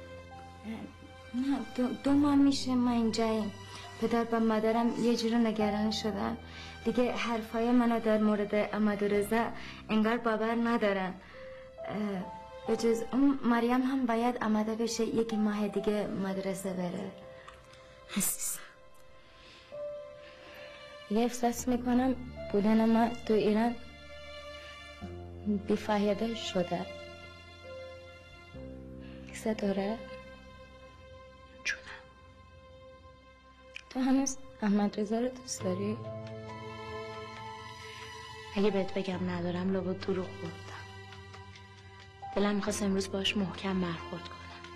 نه، دو ماه میشه من اینجاییم. پدر و مادرم یه جور نگران شدن دیگه، حرفای منو در مورد احمد رضا انگار باور ندارن. به جز اون مریم هم باید آماده بشه یک ماه دیگه مدرسه بره. حسیسم یه احساس میکنم بودن ما تو ایران بی‌فایده شده. قصه داره؟ جونم، تو هنوز احمد رضا رو دوست داری؟ اگه بهت بگم ندارم لابد دروغ خوردم. دلم میخواست امروز باش محکم برخورد کنم،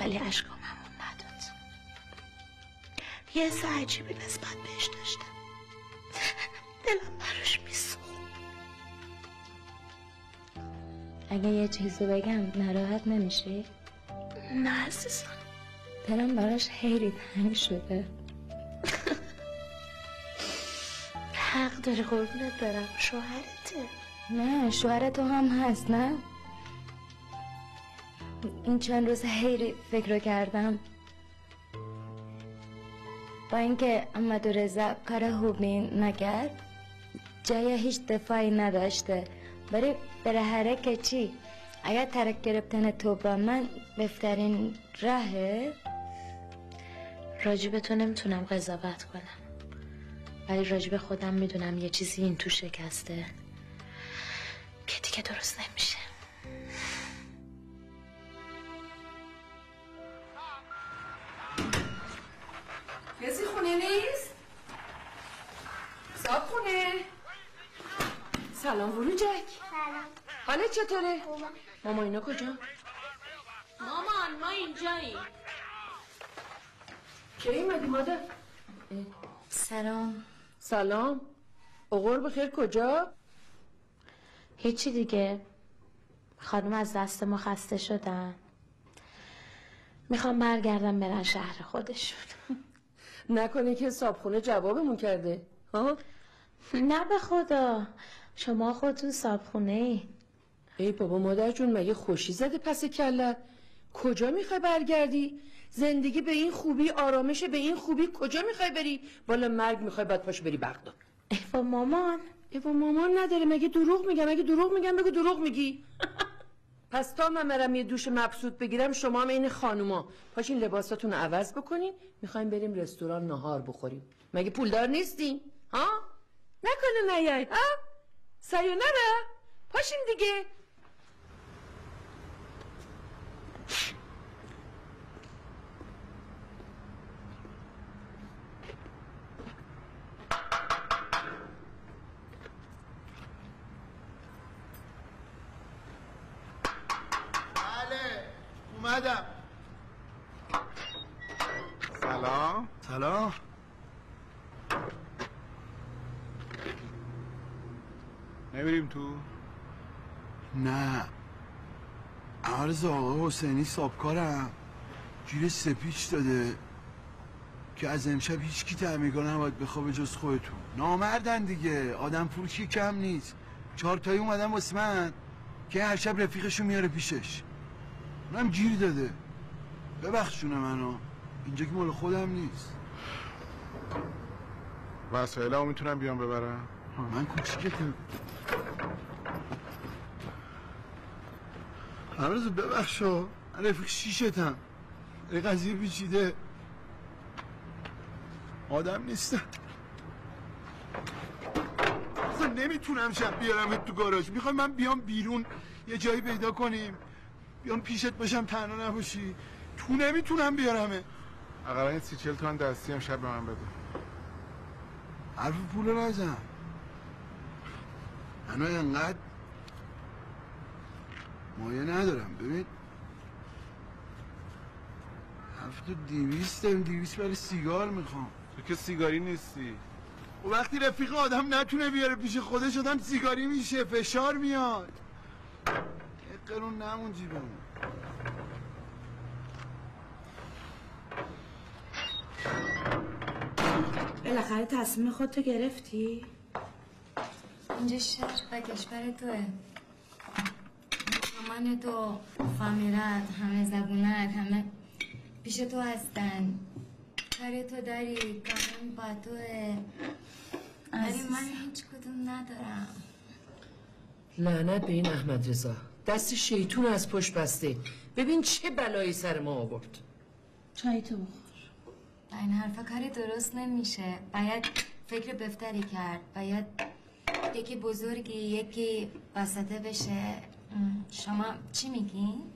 ولی اشکام همون نداد. یه حس عجیبی نسبت بهش داشتم، دلم براش میسوخت. اگه یه چیزو بگم ناراحت نمیشی؟ نه عزیزم، دلم براش حیری تنگ شده. حق داری قربونت برم، شوهرته. نه شوهر تو هم هست. نه این چند روز حیری فکر رو کردم، با اینکه احمد رضا کار خوبی نکرد، جای هیچ دفاعی نداشته، برای برهره که چی؟ اگر ترک گرفتن تو با من بهترین راهه. راجب تو نمیتونم قضاوت کنم، ولی راجب خودم میدونم یه چیزی این تو شکسته که دیگه درست نمیشه. کسی خونه نیست؟ صاحب خونه؟ سلام ورو جک. سلام. حالت چطوره؟ خوبم. ماما اینا کجا؟ مامان ما اینجاییم. کی اومدی مادر؟ سلام. سلام. اوقور بخیر. کجا؟ هیچی دیگه، خانم از دست ما خسته شدن، میخوام برگردم برن شهر خودشون. نکنه که صابخونه جوابمون کرده ها؟ نه به خدا، شما خودتون صابخونه ای. ای بابا مادر جون، مگه خوشی زده پس کلت؟ کجا میخوای برگردی؟ زندگی به این خوبی، آرامش به این خوبی، کجا میخوای بری؟ بالا مرگ میخوای بعد پاش بری بغداد. ای بابا مامان، ای بابا مامان نداره. مگه دروغ میگم؟ مگه دروغ میگم؟ بگو دروغ میگی. پس تا من برم یه دوش مبسوط بگیرم، شما هم این خانوما پاشین لباساتون عوض بکنین، میخوایم بریم رستوران ناهار بخوریم. مگه پولدار نیستین ها؟ نکنه نیای ها؟ سایونارا، پاشین دیگه. بله اومدم. سلام. سلام. نمیریم تو؟ نه عرض آقا حسینی سابکارم گیر سپیچ داده که از امشب هیچ کی تعمیقا نباید بخوابه جز خودتون. نامردن دیگه، آدم فروشی کم نیست. 4 تایی اومدن واسه من که هر شب رفیقشو میاره پیشش، اونم گیر داده. ببخشونه منو، اینجا که مال خودم نیست. وسایلمو میتونم بیام ببرم؟ من کوچیکتم. امروز ببخشو رفیق شیشتم، این قضیه پیچیده، آدم نیستم، اصلا نمیتونم شب بیارم تو گاراژ. میخوای من بیام بیرون یه جایی پیدا کنیم بیام پیشت باشم تنها نباشی؟ تو نمیتونم بیارمه. اقلا این 30-40 تومن دستی هم شب به من بده. حرف پول نزن، من اینقدر مایه ندارم. ببین 7 و 200 برای سیگار میخوام. تو که سیگاری نیستی. و وقتی رفیق آدم نتونه بیاره پیش خودش آدم سیگاری میشه، فشار میاد. یه قرون نمون جیبمون. بالاخره تصمیم خودتو گرفتی؟ اینجا شهر و کشور توه، من تو فامیلت همه زبونت همه پیش تو هستن، کاری تو داری، کارم با توه، ولی من هیچ کدوم ندارم. لعنت به این احمد رضا، دست شیطون از پشت بسته. ببین چه بلایی سر ما آورد. چای تو بخور. این حرفا کاری درست نمیشه، باید فکر بهتری کرد، باید یکی بزرگی یکی وسطه بشه. شما چی میگین؟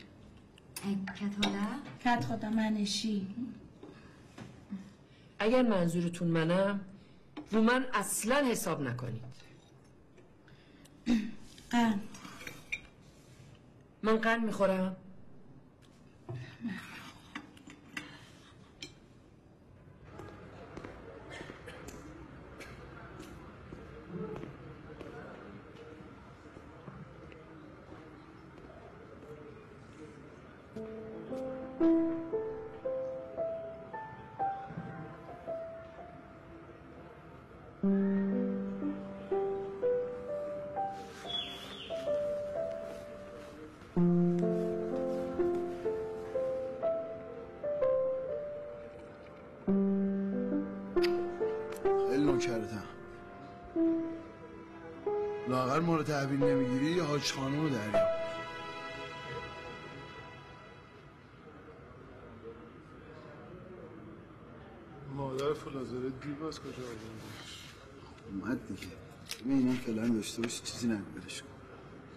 کت خدا منشی. اگر منظورتون منم، رو من اصلا حساب نکنید. قند من قند میخورم؟ مورد تحویل نمیگیری حاج خانومو دریا. مادر فلازاره دیب از کجا آوردی؟ اومد دیگه. ببینم فلان داشته باش چیزی نگو برش کن.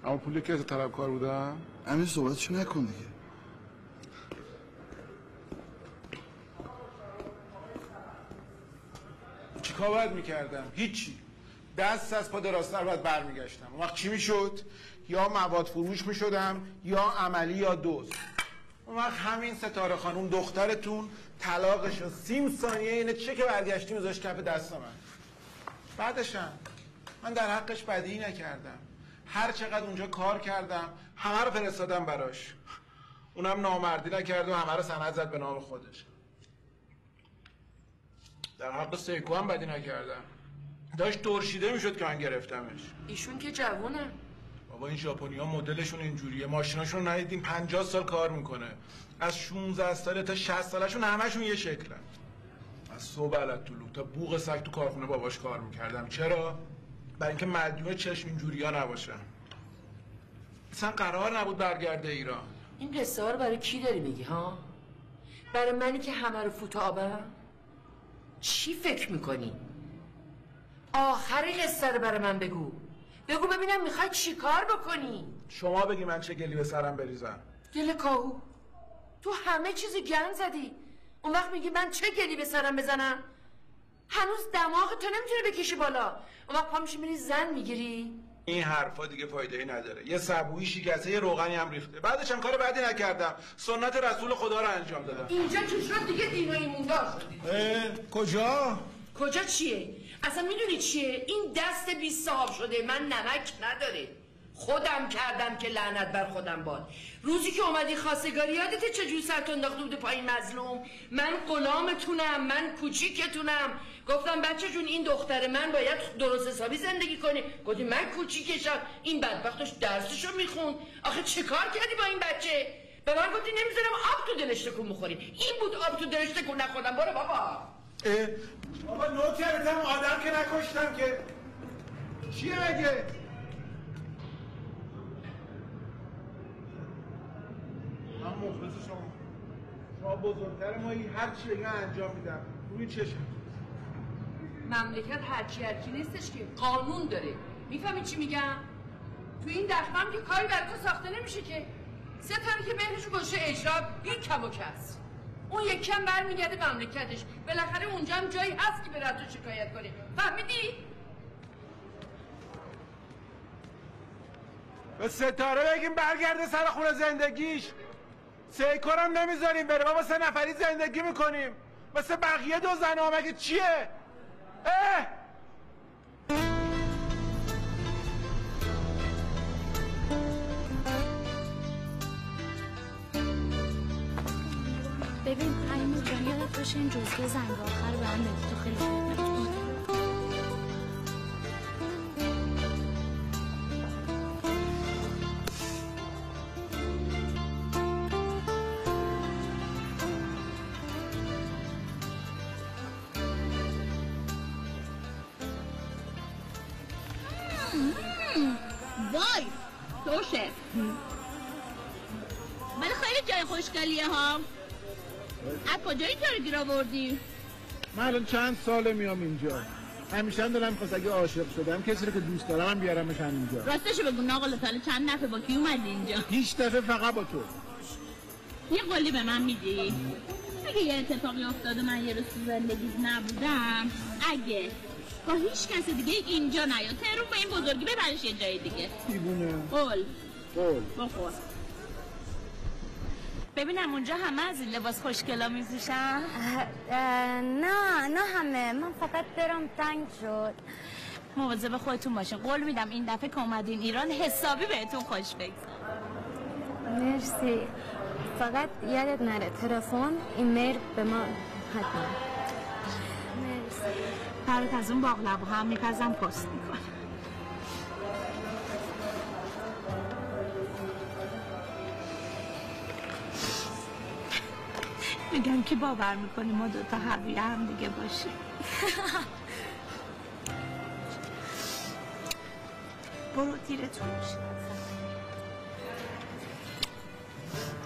اما پولی که از طلبکار بودم؟ همین صحبتشو نکن دیگه. چیکار باید میکردم؟ هیچی. دست از پا دراستر باید برمیگشتم. اون وقت چی میشد؟ یا مواد فروش میشدم یا عملی یا دوز. اون وقت همین ستاره خانوم دخترتون طلاقش رو 30 ثانیه اینه چه که برگشتی میذاشت کف دست من. بعدشم من در حقش بدی نکردم، هر چقدر اونجا کار کردم همه رو فرستادم براش، اونم نامردی نکرد و همه رو سند زد به نام خودش. در حق سیکو هم بدی نکردم، داشت ترشیده میشد که من گرفتمش. ایشون که جوونه. بابا این ژاپنی‌ها مدلشون اینجوریه، ماشیناشون رو ندیدین 50 سال کار میکنه. از 16 ساله تا 60 سالشون همشون یه شکلن. از صبح علتولو تا بوق سگ تو کارخونه باباش کار میکردم. چرا؟ برای اینکه مدیون چشم اینجوریا نباشن. اصلا قرار نبود برگرده ایران. این قصه ها رو برای کی داری میگی ها؟ برای منی که همه رو فوت آبم؟ چی فکر میکنی؟ آخر قصه رو برای من بگو ببینم میخوای چی کار بکنی؟ شما بگی من چه گلی به سرم بریزم؟ گل کاهو، تو همه چیزی گند زدی. اون وقت میگی من چه گلی به سرم بزنم؟ هنوز دماغ تو نمیتونه بکشی بالا، اون وقت پا میشی میری زن میگیری؟ این حرفا دیگه فایده‌ای نداره. یه سبویی شکسته، یه روغنی هم ریخته. بعدش هم کار بعدی نکردم، سنت رسول خدا رو انجام دادم. اینجا که شد دیگه دینایی موندا شدی. کجا چیه؟ اصلا میدونی چیه؟ این دست 20 صاحب شده من نمک نداره. خودم کردم که لعنت بر خودم باد. روزی که اومدی خواستگاری یادته چجوری سرت انداخته بود پایین مظلوم؟ من غلامتونم، من کوچیکتونم. گفتم بچه جون این دختر من باید درست حسابی زندگی کنه. گفتی من کوچیکشم، این بدبختش درسشو میخوند. آخه چه کار کردی با این بچه؟ به من گفتی نمیذارم آب تو دلش تکون بخوری. این بود آب تو دلش تکون نخوردم. برو بابا. بابا نوت کردم آدم که نکشتم که. چیه مگه؟ من مخلص شما. شما بزرگتر ما هر چی بگن انجام میدم. روی چشم. مملکت هرچی نیستش که، قانون داره. میفهمی چی میگم؟ تو این دفترم که کاری برای تو ساخته نمیشه که. سه تاری که بینشون باشه اجرا یک کم و کس. اون یک کم برمیگرده مملکتش. بالاخره اونجا هم جایی هست که بره تو شکایت کنه. فهمیدی؟ به ستاره بگیم برگرده سر خونه زندگیش. سیکو هم نمیذاریم بره. ما سه نفری زندگی میکنیم مثل بقیه دو زن ها. مگه چیه؟ اه! ببین حیمو جان یادت باشه این جزوه زنگ آخر به هم بدی. تو خیلی وای توشه ولی خیلی جای خوشگلیه ها. از کجایی تو رو گیر آوردی؟ من الان چند ساله میام اینجا. همیشه هم دارم میخواست اگه عاشق شدم کسی رو که دوست دارم هم بیارمش اینجا. راستش بگو ناقل ساله چند دفعه با کی اومدی اینجا؟ هیچ دفعه، فقط با تو. یه قولی به من میدی؟ اگه یه اتفاقی افتاده من یه روز تو زندگیت نبودم، اگه با هیچ کس دیگه اینجا نیا، تهرون به این بزرگی ببرش یه جای دیگه. دیوونه. قول بخور. ببینم اونجا همه از این لباس خوشگلا میزوشن؟ نه همه، من فقط برام تنگ شد. مواظب خودتون باشین. قول میدم این دفعه که اومدین ایران حسابی بهتون خوش بگذره. مرسی. فقط یادت نره تلفن ایمیل به ما حتما. مرسی. پرات از اون باقلبو هم میپزم پست میکنم. میگم که باور میکنی ما دوتا حبیه هم دیگه باشیم. برو تیرتون میشه.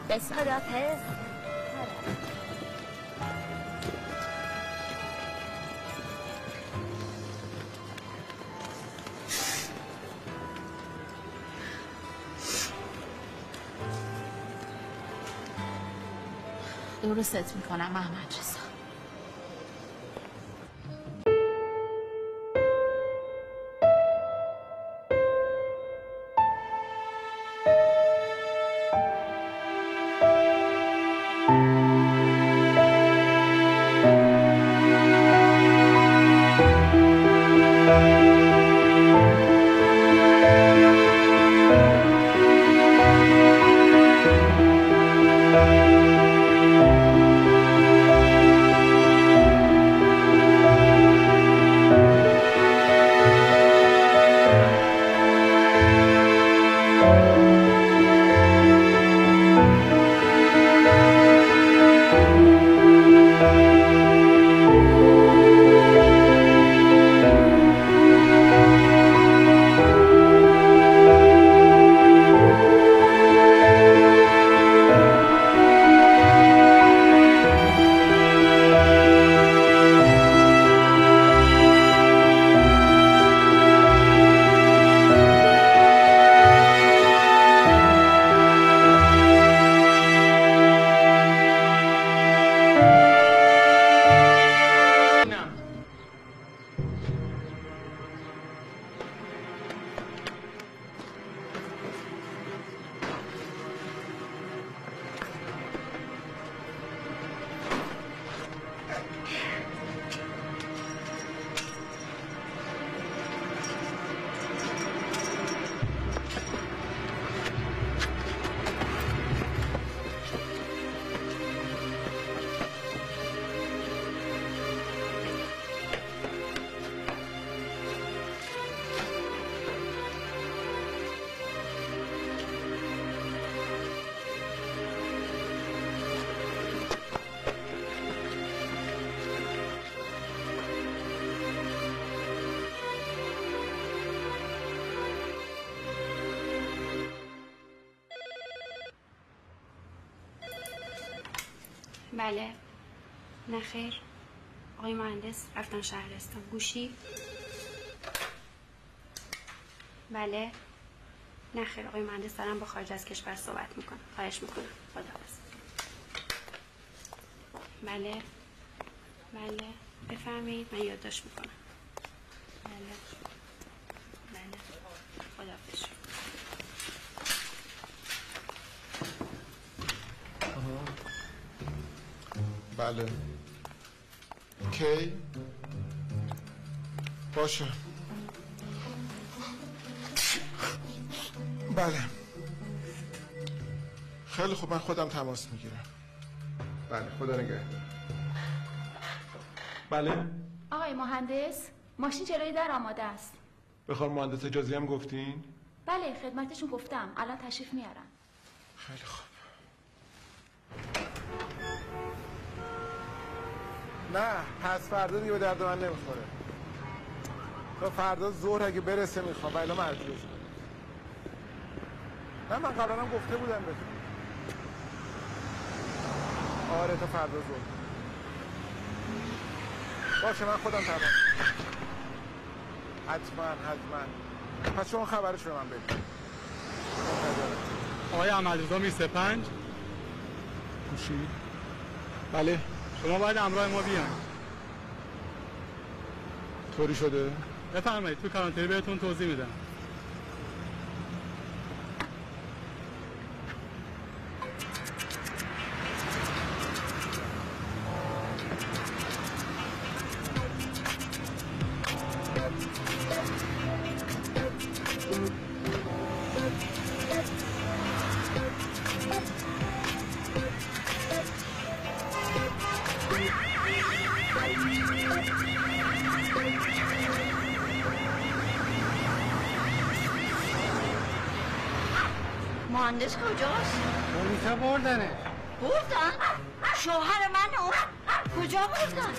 بسم خدا پس. درست میکنم احمد رضا. بله. نخیر. آقای مهندس رفتن شهرستان. گوشی؟ بله. نخیر آقای مهندس دارم با خارج از کشور صحبت میکنم. خواهش میکنم. خداحافظ. بله. بله. بفرمایید من یادداشت میکنم. بله. بله. خداحافظ. بله. کی؟ باشه. بله. خیلی خوب من خودم تماس میگیرم. بله خدا نگهدار. بله. آقای مهندس ماشین جلوی در آماده است. به خانم مهندس اجازه هم گفتین؟ بله خدمتشون گفتم الان تشریف میارن. خیلی خوب. نه پس فردا دیگه به درد من نمیخوره. تا فردا ظهر اگه برسه میخوام ولی مرجوز. نه من قبلنم گفته بودم بهت. آره تا فردا ظهر. باشه من خودم تمام. حتما. پس شما خبرش رو من بدید. آقای احمد رضا می سپنج؟ گوشی؟ بله. شما باید همراه ما بیان. طوری شده؟ بفرمایید تو کانتری بهتون توضیح میدم. مهندس کجاست؟ اونیتا بردنه. بردن؟ شوهر من اون کجا بردن؟